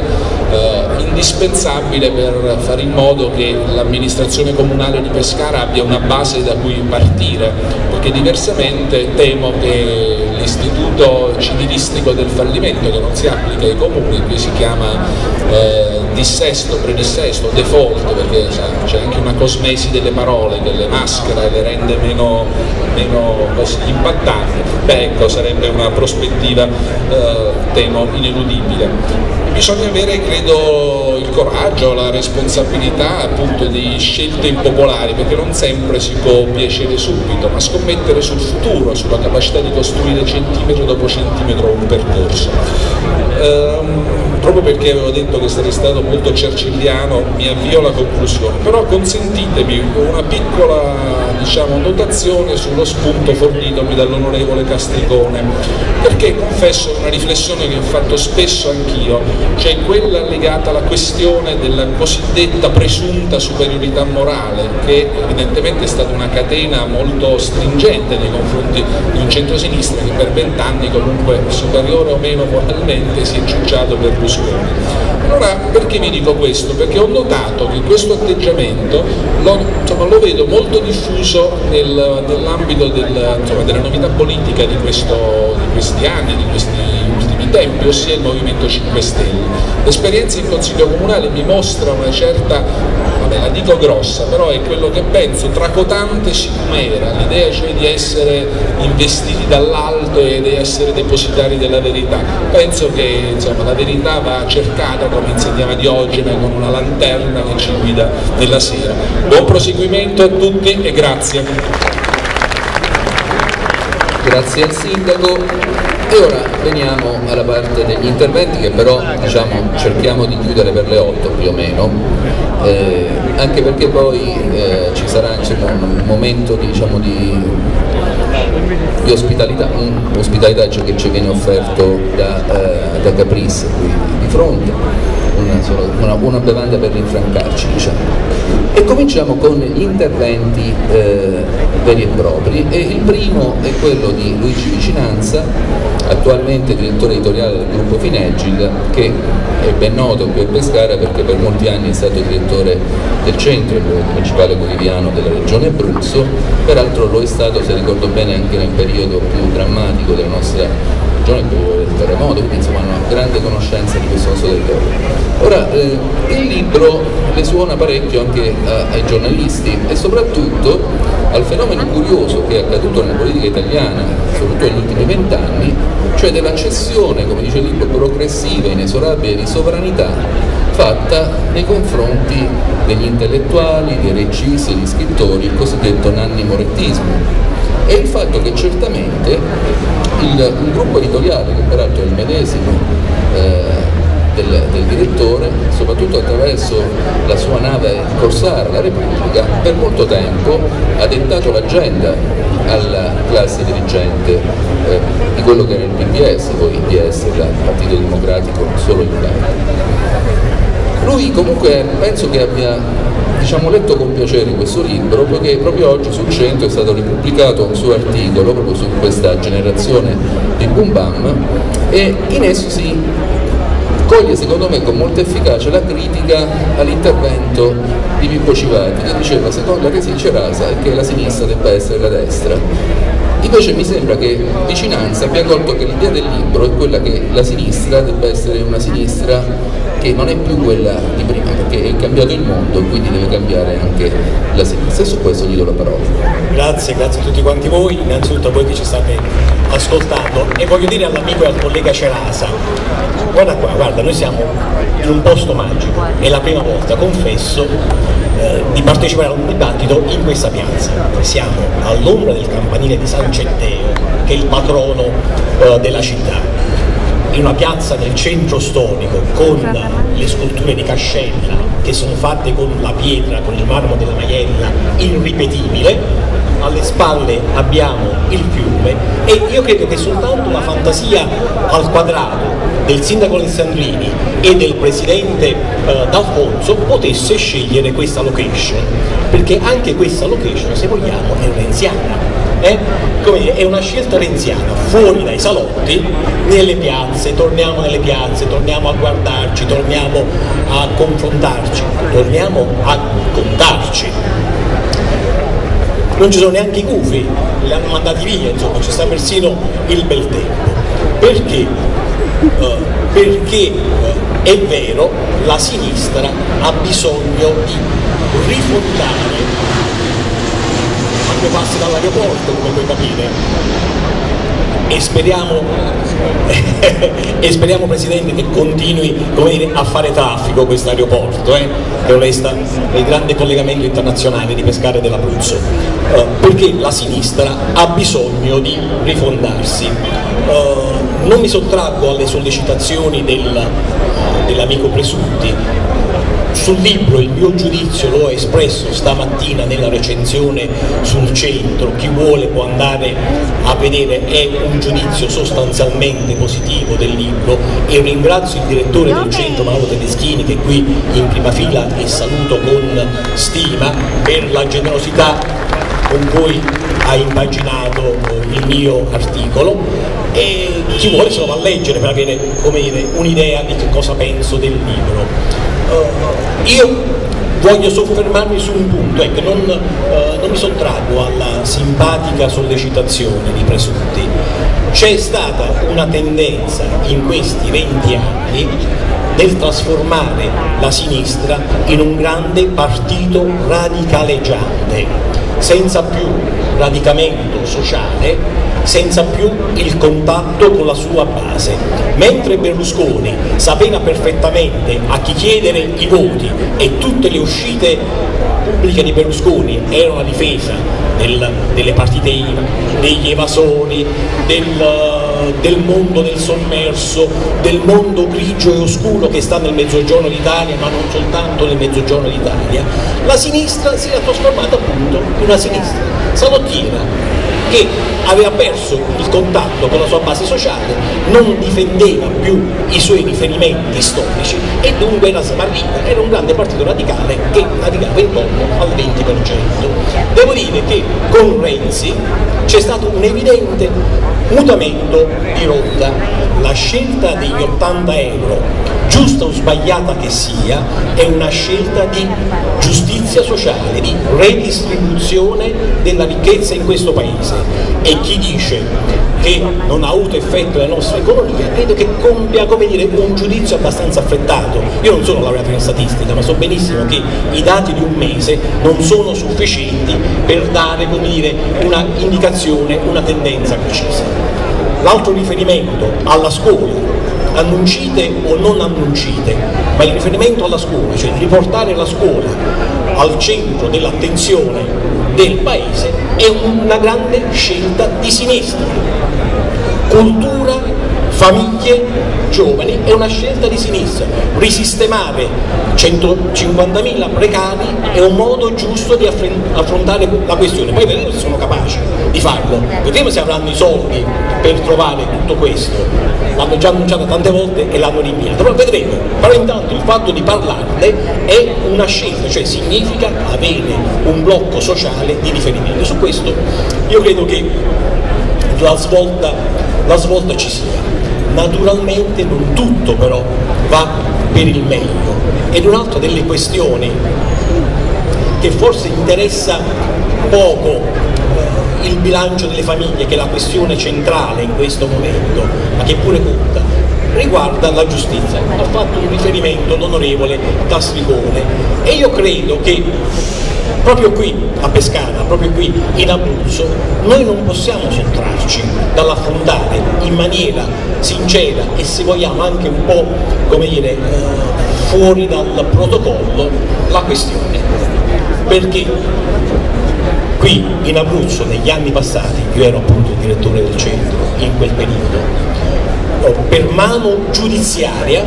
eh, indispensabile per fare in modo che l'amministrazione comunale di Pescara abbia una base da cui partire, perché diversi Diversamente temo che l'istituto civilistico del fallimento, che non si applica ai comuni, qui si chiama eh, dissesto, predissesto, default, perché c'è anche una cosmesi delle parole che le maschera e le rende meno, meno così, impattanti. Beh, ecco, sarebbe una prospettiva eh, temo ineludibile. Bisogna avere, credo, il coraggio, la responsabilità appunto di scelte impopolari, perché non sempre si può piacere subito, ma scommettere sul futuro, sulla capacità di costruire centimetro dopo centimetro un percorso. Ehm, proprio perché avevo detto che sarei stato molto cercilliano, mi avvio alla conclusione, però consentitemi una piccola, diciamo, notazione sullo spunto fornitomi dall'onorevole Castricone, perché confesso una riflessione che ho fatto spesso anch'io, cioè quella legata alla questione della cosiddetta presunta superiorità morale, che evidentemente è stata una catena molto stringente nei confronti di un centrosinistra che per vent'anni, comunque superiore o meno moralmente, si è ciucciato Berlusconi. Allora, perché vi dico questo? Perché ho notato che questo atteggiamento lo, insomma, lo vedo molto diffuso Nel, nell'ambito del, insomma, della novità politica di, questo, di questi anni, di questi ultimi tempi, ossia il Movimento cinque Stelle. L'esperienza in Consiglio Comunale mi mostra una certa vabbè, la dico grossa, però è quello che penso, tracotante chimera, l'idea cioè di essere investiti dall'alto e di essere depositari della verità. Penso che insomma, la verità va cercata, come insegnava Diogene, con una lanterna che ci guida nella sera. Buon proseguimento a tutti e grazie. Grazie al Sindaco. E ora veniamo alla parte degli interventi che però diciamo, cerchiamo di chiudere per le otto più o meno, eh, anche perché poi eh, ci sarà un momento diciamo, di, di ospitalità, mh, ospitalità cioè che ci viene offerto da, eh, da Caprice qui di fronte, una, una buona bevanda per rinfrancarci diciamo. E cominciamo con gli interventi eh, veri e propri, e il primo è quello di Luigi Vicinanza, attualmente direttore editoriale del gruppo Finegil, che è ben noto qui a Pescara perché per molti anni è stato direttore del Centro, il principale quotidiano della regione Abruzzo, peraltro lo è stato, se ricordo bene, anche nel periodo più drammatico della nostra regione, del terremoto, quindi insomma hanno una grande conoscenza di questo nostro territorio. Ora, eh, il libro le suona parecchio anche a, ai giornalisti e soprattutto al fenomeno curioso che è accaduto nella politica italiana, soprattutto negli ultimi vent'anni, cioè della cessione, come dice il libro, progressiva e inesorabile di sovranità fatta nei confronti degli intellettuali, dei registi, degli scrittori, il cosiddetto Nanni Morettismo. E il fatto che certamente il, il gruppo editoriale, che peraltro è il medesimo eh, del, del direttore, soprattutto attraverso la sua nave corsara, la Repubblica, per molto tempo ha dettato l'agenda alla classe dirigente eh, di quello che era il P D S, poi il P D S era il Partito Democratico solo in Italia. Lui comunque penso che abbia diciamo letto con piacere questo libro, perché proprio oggi sul Centro è stato ripubblicato un suo articolo proprio su questa generazione di boom bam, e in esso si coglie secondo me con molta efficacia la critica all'intervento di Pippo Civati, che diceva secondo la tesi di Cerasa che la sinistra debba essere la destra. Invece mi sembra che Vicinanza abbia colto che l'idea del libro è quella che la sinistra debba essere una sinistra che non è più quella di prima, perché è cambiato il mondo, quindi deve cambiare anche la sinistra, e su questo gli do la parola. Grazie, grazie a tutti quanti voi, innanzitutto a voi che ci state ascoltando, e voglio dire all'amico e al collega Cerasa, guarda qua, guarda, noi siamo in un posto magico, è la prima volta, confesso, di partecipare a un dibattito in questa piazza. Siamo all'ombra del campanile di San Centeo, che è il patrono eh, della città, in una piazza del centro storico con le sculture di Cascella che sono fatte con la pietra, con il marmo della Maiella, irripetibile. Alle spalle abbiamo il fiume, e io credo che soltanto la fantasia al quadrato del sindaco Alessandrini e del presidente eh, D'Alfonso potesse scegliere questa location, perché anche questa location, se vogliamo, è renziana, eh? Come dire, è una scelta renziana, fuori dai salotti, nelle piazze, torniamo nelle piazze, torniamo a guardarci, torniamo a confrontarci, torniamo a contarci. Non ci sono neanche i gufi, li hanno mandati via, insomma, ci sta persino il bel tempo. Perché? Eh, perché eh, è vero, la sinistra ha bisogno di rifondare, quando passi dall'aeroporto, come puoi capire. E speriamo, e speriamo Presidente che continui, come dire, a fare traffico questo aeroporto, eh, che resta il grande collegamento internazionale di Pescara e dell'Abruzzo, eh, perché la sinistra ha bisogno di rifondarsi. Eh, non mi sottraggo alle sollecitazioni del, dell'amico Presutti. Sul libro il mio giudizio lo ho espresso stamattina nella recensione sul Centro, chi vuole può andare a vedere, è un giudizio sostanzialmente positivo del libro, e ringrazio il direttore del Centro Mauro Tedeschini, che è qui in prima fila, e saluto con stima per la generosità con cui ha impaginato il mio articolo, e chi vuole se lo va a leggere per avere, come dire, un'idea di che cosa penso del libro. Uh, io voglio soffermarmi su un punto, ecco, non, eh, non mi sottraggo alla simpatica sollecitazione di Presutti. C'è stata una tendenza in questi venti anni del trasformare la sinistra in un grande partito radicaleggiante, senza più radicamento sociale, senza più il contatto con la sua base. Mentre Berlusconi sapeva perfettamente a chi chiedere i voti e tutte le uscite pubbliche di Berlusconi erano la difesa del, delle partite I V A, degli evasori, del, del mondo del sommerso, del mondo grigio e oscuro che sta nel mezzogiorno d'Italia, ma non soltanto nel mezzogiorno d'Italia, la sinistra si era trasformata appunto in una sinistra salottiera che aveva perso il contatto con la sua base sociale, non difendeva più i suoi riferimenti storici e dunque era smarrita, era un grande partito radicale che navigava intorno al venti per cento. Devo dire che con Renzi c'è stato un evidente mutamento di rotta. La scelta degli ottanta euro, giusta o sbagliata che sia, è una scelta di giustizia sociale, di redistribuzione della ricchezza in questo paese, e chi dice che non ha avuto effetto la nostra economia credo che compia, come dire, un giudizio abbastanza affrettato. Io non sono laureato in statistica, ma so benissimo che i dati di un mese non sono sufficienti per dare, come dire, una indicazione, una tendenza precisa. L'altro riferimento alla scuola, annuncite o non annuncite, ma il riferimento alla scuola, cioè riportare la scuola al centro dell'attenzione del paese, è una grande scelta di sinistra. Cultura, famiglie, giovani è una scelta di sinistra. Risistemare centocinquantamila precari è un modo giusto di affrontare la questione. Poi vedremo se sono capaci di farlo, vedremo se avranno i soldi per trovare tutto questo. L'hanno già annunciato tante volte e l'hanno rinviato, però vedremo. Però intanto il fatto di parlarne è una scelta, cioè significa avere un blocco sociale di riferimento. Su questo io credo che la svolta, la svolta ci sia. Naturalmente non tutto però va per il meglio, ed un'altra delle questioni che forse interessa poco eh, il bilancio delle famiglie, che è la questione centrale in questo momento, ma che pure conta, riguarda la giustizia. Ha fatto un riferimento l'onorevole Castricone e io credo che proprio qui a Pescara, proprio qui in Abruzzo, noi non possiamo sottrarci dall'affrontare in maniera sincera e, se vogliamo, anche un po', come dire, fuori dal protocollo la questione, perché qui in Abruzzo negli anni passati, io ero appunto il direttore del centro in quel periodo, per mano giudiziaria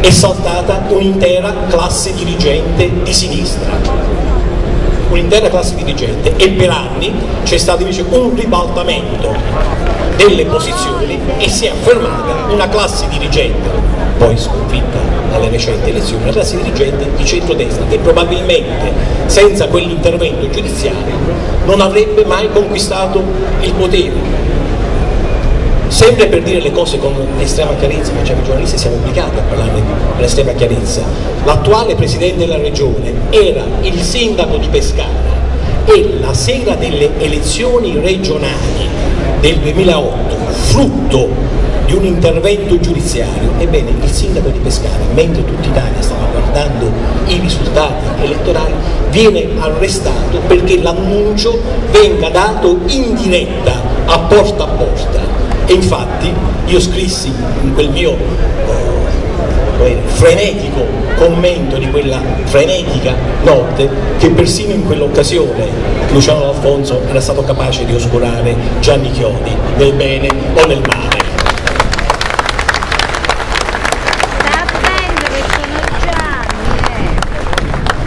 è saltata un'intera classe dirigente di sinistra. Un'intera classe dirigente, e per anni c'è stato invece un ribaltamento delle posizioni e si è affermata una classe dirigente, poi sconfitta alle recenti elezioni, una classe dirigente di centrodestra che probabilmente senza quell'intervento giudiziario non avrebbe mai conquistato il potere. Sempre per dire le cose con estrema chiarezza, ma cioè, i giornalisti siamo obbligati a parlare con estrema chiarezza, l'attuale Presidente della Regione era il Sindaco di Pescara e la sera delle elezioni regionali del duemilaotto, frutto di un intervento giudiziario, ebbene il Sindaco di Pescara, mentre tutta Italia stava guardando i risultati elettorali, viene arrestato perché l'annuncio venga dato in diretta a Porta a Porta. E infatti io scrissi in quel mio eh, frenetico commento di quella frenetica notte che persino in quell'occasione Luciano D'Alfonso era stato capace di oscurare Gianni Chiodi nel bene o nel male.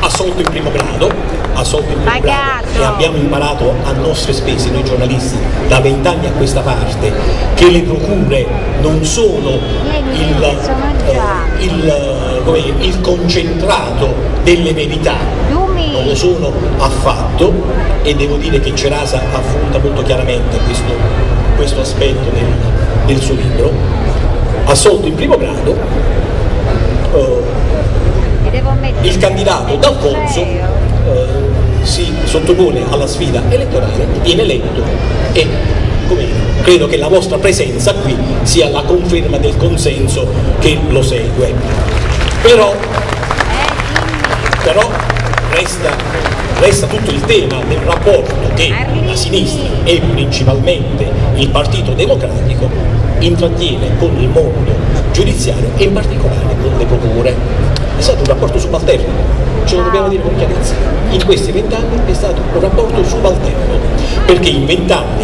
Assolto in primo grado. Assolto in primo grado, e abbiamo imparato a nostre spese noi giornalisti da vent'anni a questa parte che le procure non sono il, eh, il, come, il concentrato delle verità, non lo sono affatto, e devo dire che Cerasa affronta molto chiaramente questo, questo aspetto del, del suo libro. Assolto in primo grado, eh, il candidato D'Alfonso eh, si sottopone alla sfida elettorale, viene eletto e come credo che la vostra presenza qui sia la conferma del consenso che lo segue. Però, però resta, resta tutto il tema del rapporto che la sinistra e principalmente il Partito Democratico intrattiene con il mondo giudiziario e in particolare con le procure. È stato un rapporto subalterno, ce lo dobbiamo dire con chiarezza. In questi vent'anni è stato un rapporto subalterno, perché in vent'anni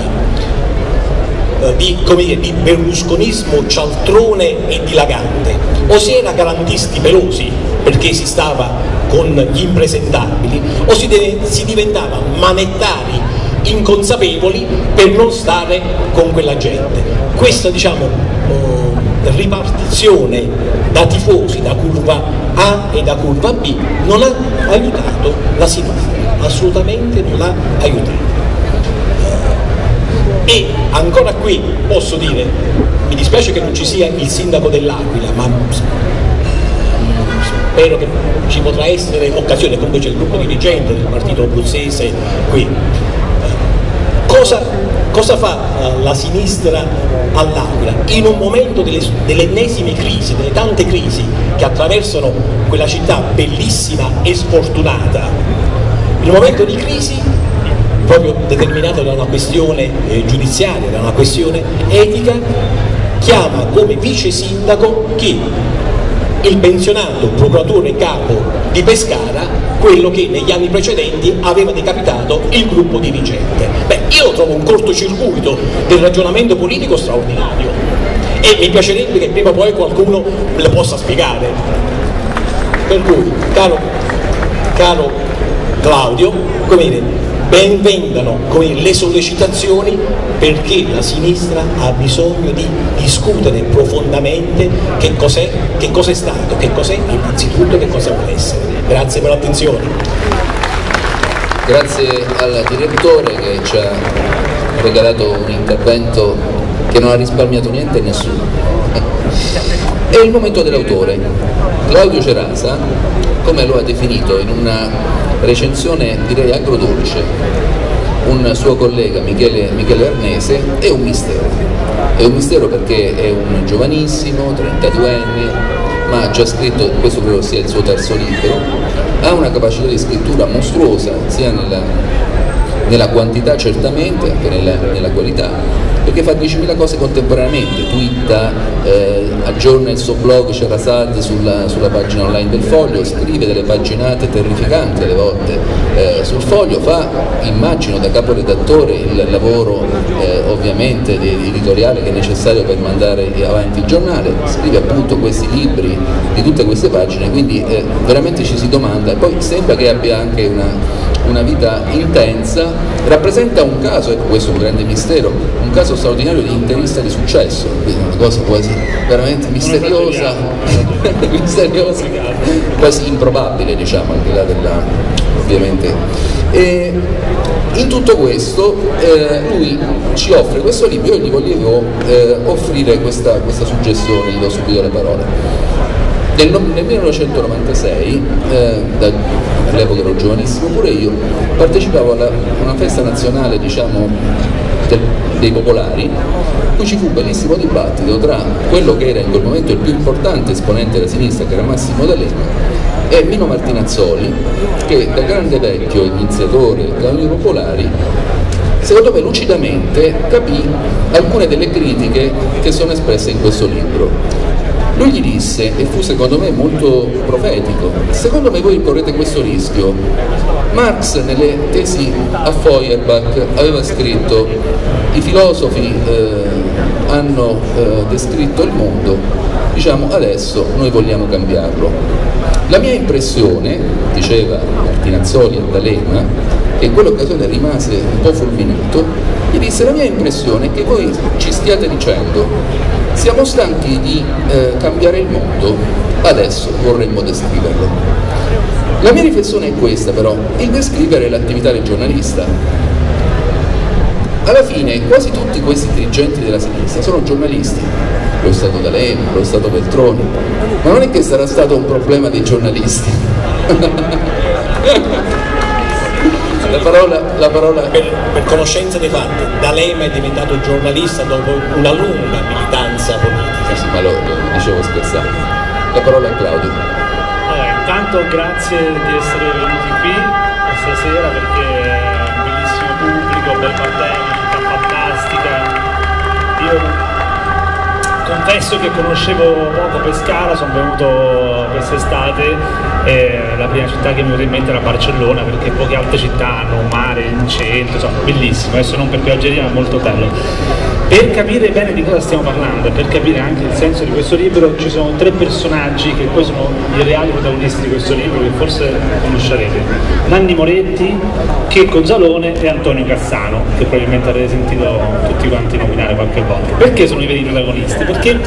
eh, di, di berlusconismo cialtrone e dilagante, o si era garantisti pelosi perché si stava con gli impresentabili, o si, de, si diventava manettari inconsapevoli per non stare con quella gente. Questa, diciamo, eh, ripartizione da tifosi, da curva A e da curva B, non ha aiutato la sinistra, assolutamente non l'ha aiutata. E ancora qui posso dire, mi dispiace che non ci sia il sindaco dell'Aquila, ma spero che ci potrà essere occasione, comunque c'è il gruppo dirigente del partito abruzzese qui. Cosa... Cosa fa la sinistra all'Aquila? In un momento delle, delle ennesime crisi, delle tante crisi che attraversano quella città bellissima e sfortunata, in un momento di crisi proprio determinato da una questione eh, giudiziaria, da una questione etica, chiama come vice sindaco chi? Il pensionato procuratore capo di Pescara, quello che negli anni precedenti aveva decapitato il gruppo dirigente. Beh, io trovo un cortocircuito del ragionamento politico straordinario e mi piacerebbe che prima o poi qualcuno le possa spiegare. Per cui, caro, caro Claudio, come dire, ben vengano come le sollecitazioni, perché la sinistra ha bisogno di discutere profondamente che cos'è, che cos'è stato, che cos'è innanzitutto, che cosa vuole essere. Grazie per l'attenzione. Grazie al direttore che ci ha regalato un intervento che non ha risparmiato niente e nessuno. È il momento dell'autore. Claudio Cerasa, come lo ha definito in una recensione direi agrodolce un suo collega Michele, Michele Arnese, è un mistero. È un mistero perché è un giovanissimo, trentaduenne, ma ha già scritto, questo credo sia il suo terzo libro, ha una capacità di scrittura mostruosa, sia nella, nella quantità certamente, anche nella, nella qualità, perché fa diecimila cose contemporaneamente, twitta, eh, aggiorna il suo blog Cerasad sulla, sulla pagina online del Foglio, scrive delle paginate terrificanti alle volte eh, sul Foglio, fa, immagino, da caporedattore il lavoro eh, ovviamente editoriale che è necessario per mandare avanti il giornale, scrive appunto questi libri di tutte queste pagine, quindi eh, veramente ci si domanda, e poi sembra che abbia anche una... una vita intensa, rappresenta un caso, e questo è un grande mistero, un caso straordinario di interista di successo, quindi una cosa quasi veramente misteriosa, misteriosa, quasi improbabile, diciamo, al di là della, ovviamente. E in tutto questo eh, lui ci offre questo libro, io gli volevo eh, offrire questa, questa suggestione, gli do subito le parole. Nel, nel millenovecentonovantasei, eh, da, all'epoca ero giovanissimo pure io, partecipavo a una festa nazionale, diciamo, del, dei popolari, cui ci fu un bellissimo dibattito tra quello che era in quel momento il più importante esponente della sinistra, che era Massimo D'Alema, e Mino Martinazzoli, che da grande vecchio iniziatore della Unione Popolari, secondo me lucidamente capì alcune delle critiche che sono espresse in questo libro. Lui gli disse, e fu secondo me molto profetico, secondo me voi correte questo rischio. Marx nelle tesi a Feuerbach aveva scritto, i filosofi eh, hanno eh, descritto il mondo, diciamo adesso noi vogliamo cambiarlo. La mia impressione, diceva Martinazzoli a D'Alema, che in quell'occasione rimase un po' fulminato, gli disse, la mia impressione è che voi ci stiate dicendo, siamo stanchi di eh, cambiare il mondo, adesso vorremmo descriverlo. La mia riflessione è questa però, il descrivere l'attività del giornalista. Alla fine quasi tutti questi dirigenti della sinistra sono giornalisti. lo è stato D'Alema, lo è stato Veltroni, ma non è che sarà stato un problema dei giornalisti. La parola, la parola... Per, per conoscenza dei fatti, D'Alema è diventato giornalista dopo una lunga militanza politica. Sì, ma lo, lo dicevo scherzando. La parola a Claudio. Allora, intanto grazie di essere venuti qui stasera, perché è un bellissimo pubblico, bel partenza, fantastica. Io confesso che conoscevo poco Pescara, sono venuto quest'estate e la prima città che mi viene in mente era Barcellona, perché poche altre città hanno un mare, un centro, insomma bellissimo, adesso non per piaggeria ma molto bello. Per capire bene di cosa stiamo parlando e per capire anche il senso di questo libro ci sono tre personaggi che poi sono i reali protagonisti di questo libro, che forse conoscerete: Nanni Moretti, Checco Zalone e Antonio Cassano, che probabilmente avrete sentito tutti quanti nominare qualche volta. Perché sono i veri protagonisti? Perché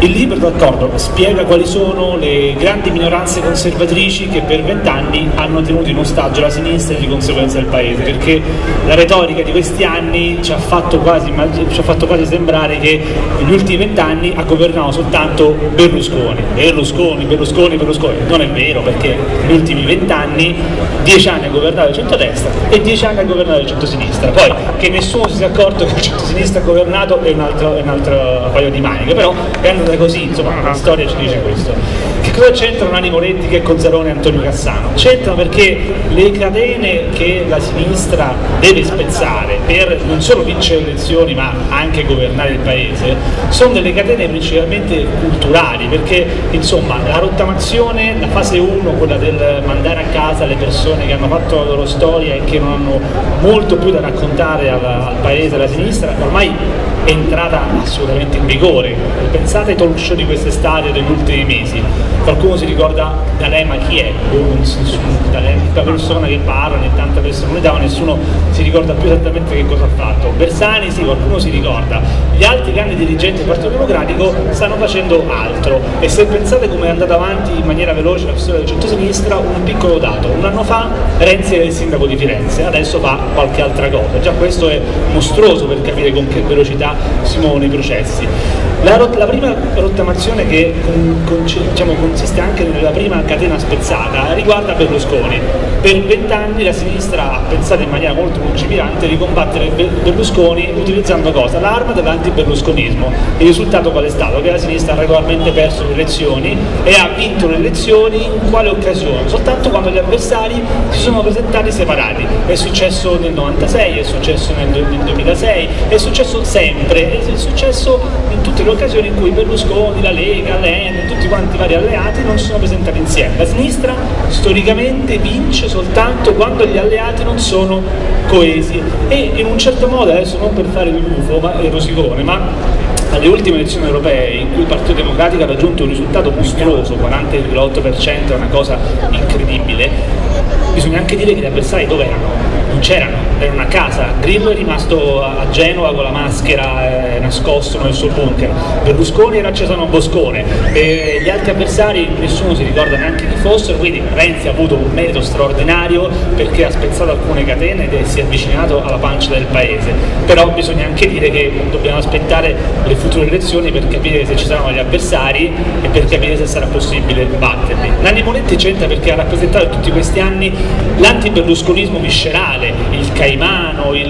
il libro d'accordo spiega quali sono le grandi minoranze conservatrici che per vent'anni hanno tenuto in ostaggio la sinistra e di conseguenza il paese, perché la retorica di questi anni ci ha fatto quasi, ci ha fatto quasi sembrare che negli ultimi vent'anni ha governato soltanto Berlusconi, Berlusconi, Berlusconi, Berlusconi. Non è vero, perché negli ultimi vent'anni, dieci anni ha governato il centrodestra e dieci anni ha governato il centrosinistra. Poi che nessuno si sia accorto che il centrosinistra ha governato è un altro, è un altro paio di maniche, però è andata così, insomma la storia ci dice questo. Che cosa c'entrano Nanni Moretti, Checco Zalone e Antonio Cassano? C'entrano perché le catene che la sinistra deve spezzare per non solo vincere le elezioni ma anche governare il paese sono delle catene principalmente culturali, perché insomma la rottamazione, la fase uno, quella del mandare a casa le persone che hanno fatto la loro storia e che non hanno molto più da raccontare alla, al paese, alla sinistra, ormai è entrata assolutamente in vigore. Pensate ai talk show di quest'estate, degli ultimi mesi. Qualcuno si ricorda D'Alema chi è? Una persona che parla, ogni tanta personalità, ma nessuno si ricorda più esattamente che cosa ha fatto. Bersani sì, qualcuno si ricorda. Gli altri grandi dirigenti del Partito Democratico stanno facendo altro, e se pensate come è andata avanti in maniera veloce la storia del centrosinistra, un piccolo dato: un anno fa Renzi era il sindaco di Firenze, adesso fa qualche altra cosa. Già questo è mostruoso per capire con che velocità si muovono i processi. La, rot- la prima rottamazione, che con- con- diciamo consiste anche nella prima catena spezzata, riguarda Berlusconi. Per vent'anni la sinistra ha pensato in maniera molto lungimirante di combattere Berlusconi utilizzando cosa? L'arma dell'anti-berlusconismo. Il risultato qual è stato? Che la sinistra ha regolarmente perso le elezioni, e ha vinto le elezioni in quale occasione? Soltanto quando gli avversari si sono presentati separati. È successo nel novantasei, è successo nel, nel duemilasei, è successo sempre, è successo in tutte le occasioni in cui Berlusconi, la Lega, l'E N, tutti quanti i vari alleati non si sono presentati insieme. La sinistra storicamente vince soltanto quando gli alleati non sono coesi, e in un certo modo, adesso non per fare il gufo, ma il rosicone, ma alle ultime elezioni europee, in cui il Partito Democratico ha raggiunto un risultato mostruoso, quaranta virgola otto per cento, è una cosa incredibile, bisogna anche dire che gli avversari dove erano? Non c'erano, erano a casa. Grillo è rimasto a Genova con la maschera eh, nascosto nel suo bunker, Berlusconi era a Cesano Boscone, e gli altri avversari nessuno si ricorda neanche chi fossero. Quindi Renzi ha avuto un merito straordinario, perché ha spezzato alcune catene ed è, si è avvicinato alla pancia del paese. Però bisogna anche dire che dobbiamo aspettare le future elezioni per capire se ci saranno gli avversari e per capire se sarà possibile batterli. Nanni Moretti c'entra perché ha rappresentato tutti questi anni l'anti-berlusconismo viscerale, il caimano, il,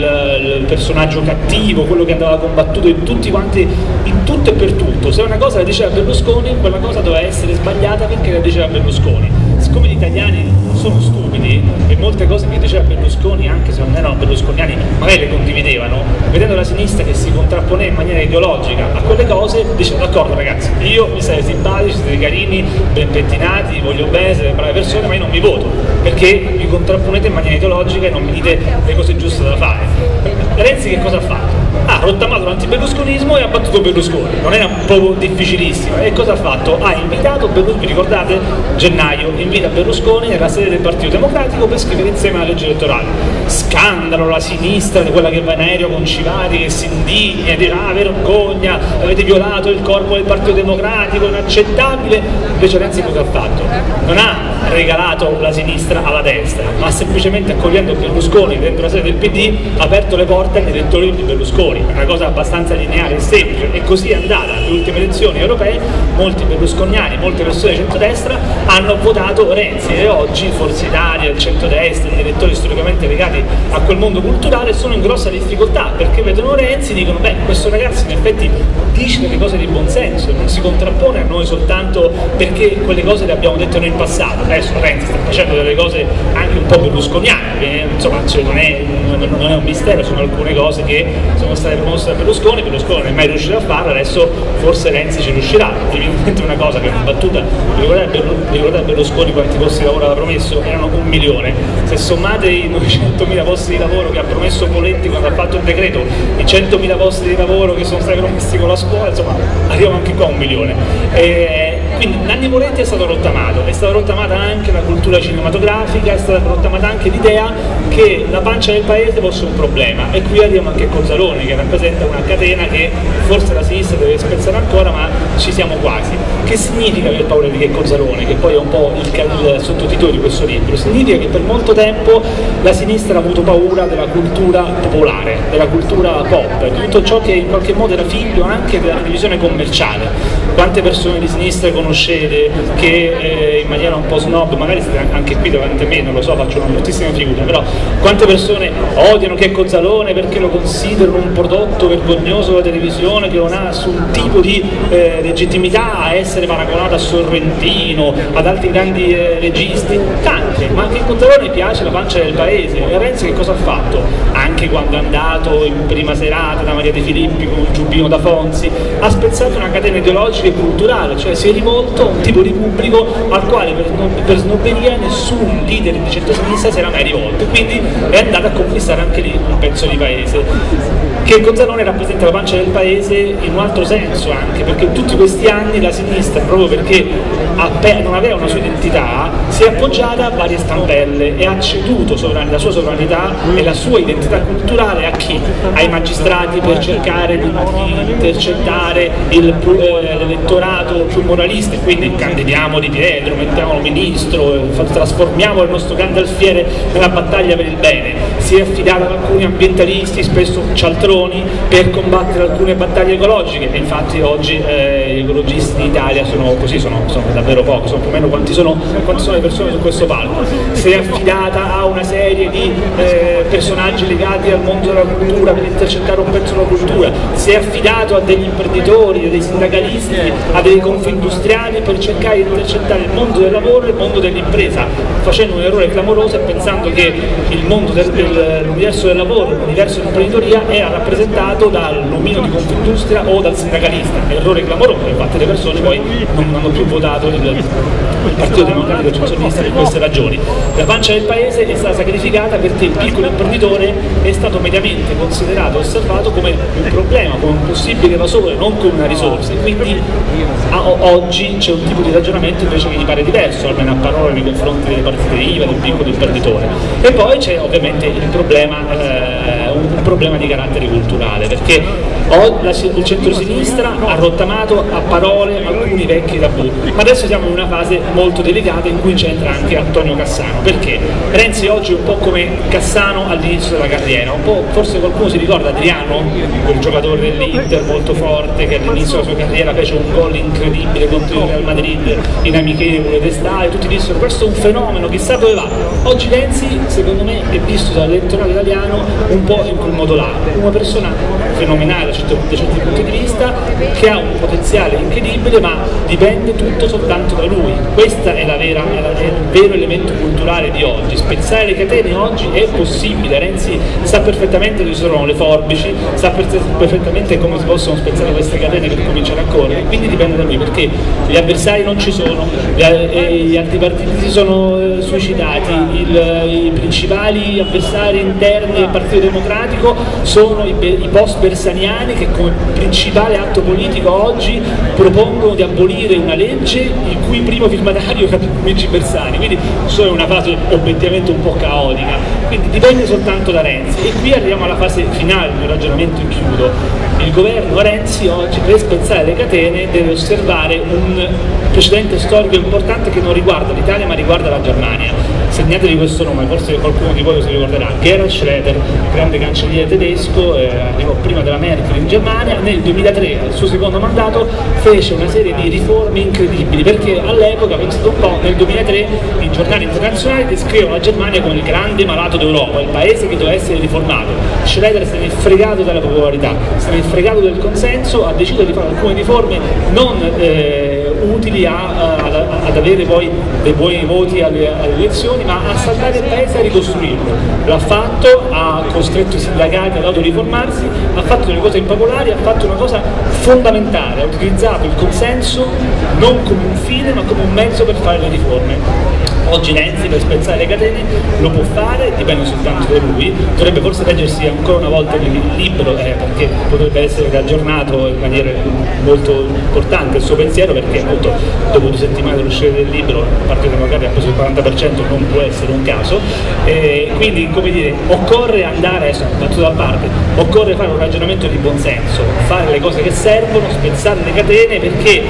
il personaggio cattivo, quello che andava combattuto in tutti quanti, in tutto e per tutto. Se una cosa la diceva Berlusconi, quella cosa doveva essere sbagliata perché la diceva Berlusconi. Siccome gli italiani sono stupidi e molte cose che diceva Berlusconi, anche se non erano berlusconiani, magari le condividevano, vedendo la sinistra che si contrapponeva in maniera ideologica a quelle cose, dicevano: d'accordo ragazzi, io mi sarei simpatici, siete carini, ben pettinati, voglio bene, siete brave persone, ma io non vi voto, perché vi contrapponete in maniera ideologica e non mi dite le cose giuste da fare. Renzi che cosa ha fatto? Ha rottamato l'antiberlusconismo e ha battuto Berlusconi, non era proprio difficilissimo. E cosa ha fatto? Ha invitato Berlusconi, vi ricordate? Gennaio invita Berlusconi nella sede del Partito Democratico per scrivere insieme la legge elettorale. Scandalo, la sinistra, quella che va in aereo con Civati, che si indigna e dirà: ah, vergogna, avete violato il corpo del Partito Democratico, inaccettabile. Invece Renzi cosa ha fatto? Non ha regalato la sinistra alla destra, ma semplicemente accogliendo Berlusconi dentro la sede del P D ha aperto le porte agli elettori di Berlusconi. una cosa abbastanza lineare e semplice, e così è andata. Alle ultime elezioni europee molti berlusconiani, molte persone di centrodestra hanno votato Renzi, e oggi Forza Italia, il centrodestra, gli elettori storicamente legati a quel mondo culturale sono in grossa difficoltà, perché vedono Renzi e dicono: beh, questo ragazzo in effetti dice delle cose di buonsenso, non si contrappone a noi soltanto perché quelle cose le abbiamo dette nel passato. Adesso Renzi sta facendo delle cose anche un po' berlusconiane, insomma, cioè non, è, non è un mistero, sono alcune cose che sono state promosse da Berlusconi, Berlusconi non è mai riuscito a farlo, adesso forse Renzi ci riuscirà. Evidentemente una cosa che è una battuta, vi ricordate Berlusconi quanti posti di lavoro aveva promesso? Erano un milione, se sommate i novecentomila posti di lavoro che ha promesso Poletti quando ha fatto il decreto, i centomila posti di lavoro che sono stati promessi con la scuola, insomma arriviamo anche qua a un milione. E quindi Nanni Moretti è stato rottamato, è stata rottamata anche la cultura cinematografica, è stata rottamata anche l'idea che la pancia del paese fosse un problema, e qui arriviamo anche a Checco Zalone, che rappresenta una catena che forse la sinistra deve spezzare ancora, ma ci siamo quasi. Che significa aver paura di Checco Zalone, che poi è un po' il, il sottotitolo di questo libro? Significa che per molto tempo la sinistra ha avuto paura della cultura popolare, della cultura pop, di tutto ciò che in qualche modo era figlio anche della divisione commerciale. Quante persone di sinistra conoscete che eh, in maniera un po' snob, magari siete anche qui davanti a me, non lo so, faccio una bruttissima figura, però quante persone odiano Checco Zalone perché lo considerano un prodotto vergognoso della televisione che non ha nessun tipo di eh, legittimità a essere paragonato a Sorrentino, ad altri grandi eh, registi, tante, ma anche Checco Zalone piace la pancia del paese. E Renzi che cosa ha fatto? Anche quando è andato in prima serata da Maria De Filippi con il giubbino da Fonzi, ha spezzato una catena ideologica e culturale, cioè si è rivolto a un tipo di pubblico al quale per, per snobberia nessun leader di centrosinistra si era mai rivolto, quindi è andato a conquistare anche lì un pezzo di paese. Checco Zalone rappresenta la pancia del paese in un altro senso anche, perché tutti questi anni la sinistra, proprio perché non aveva una sua identità, si è appoggiata a varie stampelle e ha ceduto la sua sovranità e la sua identità culturale a chi? Ai magistrati, per cercare di intercettare l'elettorato eh, più moralista, e quindi candidiamo Di Pietro, mettiamolo ministro, trasformiamo il nostro Gandalfiere nella battaglia per il bene. Si è affidata ad alcuni ambientalisti, spesso cialtroni, per combattere alcune battaglie ecologiche, e infatti oggi eh, gli ecologisti d'Italia sono così, sono, sono davvero pochi, sono più o meno quanti sono, quanti sono le persone su questo palco. Si è affidata a una serie di eh, personaggi legati al mondo della cultura per intercettare un pezzo della cultura, si è affidato a degli imprenditori, a dei sindacalisti, a dei confindustriali per cercare di intercettare il mondo del lavoro e il mondo dell'impresa, facendo un errore clamoroso e pensando che il mondo del, del l'universo del lavoro, l'universo dell'imprenditoria era rappresentato dal lumino di Confindustria o dal sindacalista. Errore clamoroso, infatti le persone poi non hanno più votato il, il Partito Democratico e il Centro-Sinistra per queste ragioni. La pancia del paese è stata sacrificata perché il piccolo imprenditore è stato mediamente considerato e osservato come un problema, come un possibile evasore, non come una risorsa, e quindi a, oggi c'è un tipo di ragionamento invece che gli pare diverso, almeno a parole, nei confronti delle partite I V A del piccolo imprenditore. E poi c'è ovviamente il problema, eh, un problema di carattere culturale, perché la, il centrosinistra ha rottamato a parole alcuni vecchi tabù, ma adesso siamo in una fase molto delicata in cui c'entra anche Antonio Cassano, perché Renzi oggi è un po' come Cassano all'inizio della carriera, un po', forse qualcuno si ricorda Adriano, quel giocatore dell'Inter molto forte che all'inizio della sua carriera fece un gol incredibile contro il Real Madrid in amichevole d'estate, tutti dissero questo è un fenomeno, chissà dove va. Oggi Renzi secondo me è visto dall'elettorato italiano un po' in quel modo là, una persona fenomenale da certi punti di vista, che ha un potenziale incredibile, ma dipende tutto soltanto da lui. Questo è, è, è il vero elemento culturale di oggi. Spezzare le catene oggi è possibile, Renzi sa perfettamente dove sono le forbici, sa perfettamente come si possono spezzare queste catene per cominciare a correre, quindi dipende da lui, perché gli avversari non ci sono, gli antipartiti si sono suicidati, il, i principali avversari interni del Partito Democratico sono i, i post-bersaniani italiani che come principale atto politico oggi propongono di abolire una legge il cui primo firmatario è Luigi Bersani, quindi sono in una fase obiettivamente un po' caotica, quindi dipende soltanto da Renzi. E qui arriviamo alla fase finale del ragionamento e chiudo. Il governo Renzi oggi, per spezzare le catene, deve osservare un precedente storico importante che non riguarda l'Italia ma riguarda la Germania. Segnatevi questo nome, forse qualcuno di voi si ricorderà, Gerhard Schröder, grande cancelliere tedesco, eh, arrivò prima della Merkel in Germania, nel duemilatré al suo secondo mandato fece una serie di riforme incredibili, perché all'epoca, pensate un po', nel duemilatré i giornali internazionali descrivono la Germania come il grande malato d'Europa, il paese che doveva essere riformato. Schröder se ne è fregato dalla popolarità, se ne è fregato del consenso, ha deciso di fare alcune riforme non eh, utili a, a, ad avere poi dei buoni voti alle, alle elezioni, ma a salvare il paese e a ricostruirlo. L'ha fatto, ha costretto i sindacati ad autoriformarsi, ha fatto delle cose impopolari, ha fatto una cosa fondamentale, ha utilizzato il consenso non come un fine ma come un mezzo per fare le riforme. Oggi Renzi, per spezzare le catene, lo può fare, dipende soltanto da lui, dovrebbe forse leggersi ancora una volta il libro, eh, perché potrebbe essere aggiornato in maniera molto importante il suo pensiero, perché appunto dopo due settimane dall'uscita del libro il Partito Democratico ha preso il quaranta per cento, non può essere un caso, eh, quindi come dire, occorre andare, adesso tutto da parte, occorre fare un ragionamento di buonsenso, fare le cose che servono, spezzare le catene, perché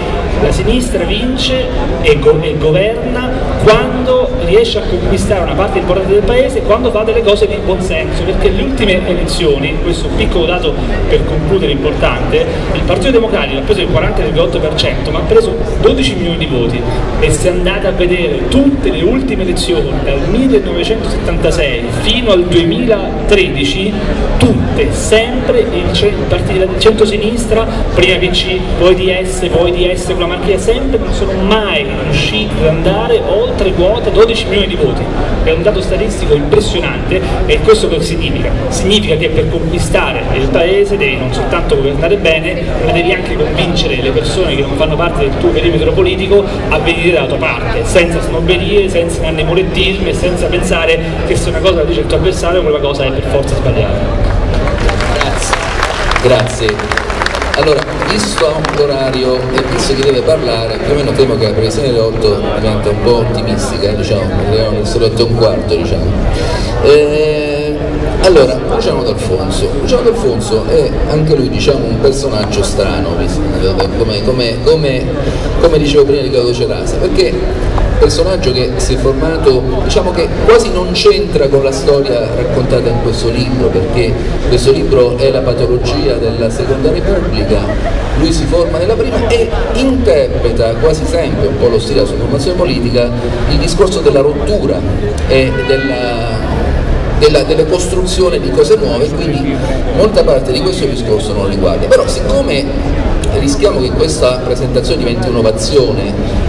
la sinistra vince e, go- e governa quando riesce a conquistare una parte importante del paese, quando fa delle cose di buon senso, perché le ultime elezioni, questo piccolo dato per concludere importante, il Partito Democratico ha preso il quaranta virgola otto per cento ma ha preso dodici milioni di voti, e se andate a vedere tutte le ultime elezioni dal millenovecentosettantasei fino al duemilatredici, tutte sempre il, ce- il partito di centrosinistra, prima P C, poi D S, poi D S con la Marchia, sempre non sono mai riusciti ad andare oltre quota dodici milioni di voti. È un dato statistico impressionante, e questo cosa significa? Significa che per conquistare il paese devi non soltanto governare bene, ma devi anche convincere le persone che non fanno parte del tuo perimetro politico a venire dalla tua parte, senza snobberie, senza Nanni Morettismo e senza pensare che se una cosa la dice il tuo avversario quella cosa è per forza sbagliata. Grazie, grazie. Allora, visto l'orario e visto chi deve parlare, più o meno temo che la previsione delle otto diventa un po' ottimistica, diciamo, arriviamo solo otto e un quarto, diciamo. E... Allora, Luciano D'Alfonso. Luciano D'Alfonso è anche lui, diciamo, un personaggio strano, come, come, come, come dicevo prima di Claudio Cerasa, perché personaggio che si è formato, diciamo che quasi non c'entra con la storia raccontata in questo libro, perché questo libro è la patologia della Seconda Repubblica, lui si forma nella prima e interpreta quasi sempre un po' lo stile della sua formazione politica, il discorso della rottura e della... Della, della costruzione di cose nuove, quindi molta parte di questo discorso non riguarda. Però siccome rischiamo che questa presentazione diventi un'ovazione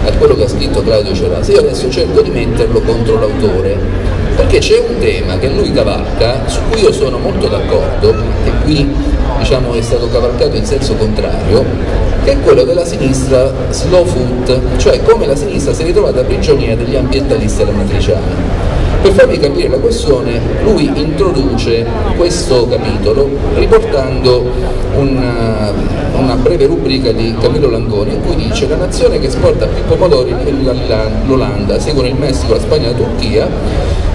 a quello che ha scritto Claudio Cerasa, io adesso cerco di metterlo contro l'autore, perché c'è un tema che lui cavalca, su cui io sono molto d'accordo, che qui diciamo è stato cavalcato in senso contrario, che è quello della sinistra slow food, cioè come la sinistra si è ritrovata prigioniera degli ambientalisti lamatriciani. Per farvi capire la questione, lui introduce questo capitolo riportando una, una breve rubrica di Camillo Langoni in cui dice: la nazione che esporta più pomodori è l'Olanda, seguono il Messico, la Spagna e la Turchia,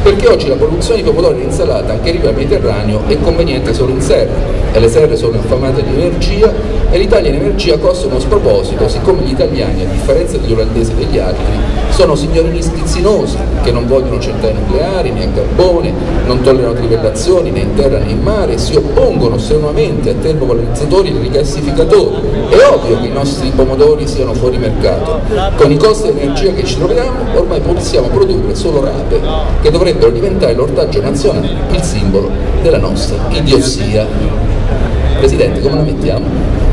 perché oggi la produzione di pomodori e insalata che arriva al Mediterraneo è conveniente solo in serra, e le serre sono affamate di energia e l'Italia in energia costa uno sproposito, siccome gli italiani, a differenza degli olandesi e degli altri, sono signorini schizzinosi che non vogliono centrali nucleari né a carbone, non tollerano trivellazioni né in terra né in mare e si oppongono strenuamente a termovalorizzatori e rigassificatori. È ovvio che i nostri pomodori siano fuori mercato. Con i costi di energia che ci troviamo ormai possiamo produrre solo rape, che dovrebbero diventare l'ortaggio nazionale, il simbolo della nostra idiozia. Presidente, come la mettiamo?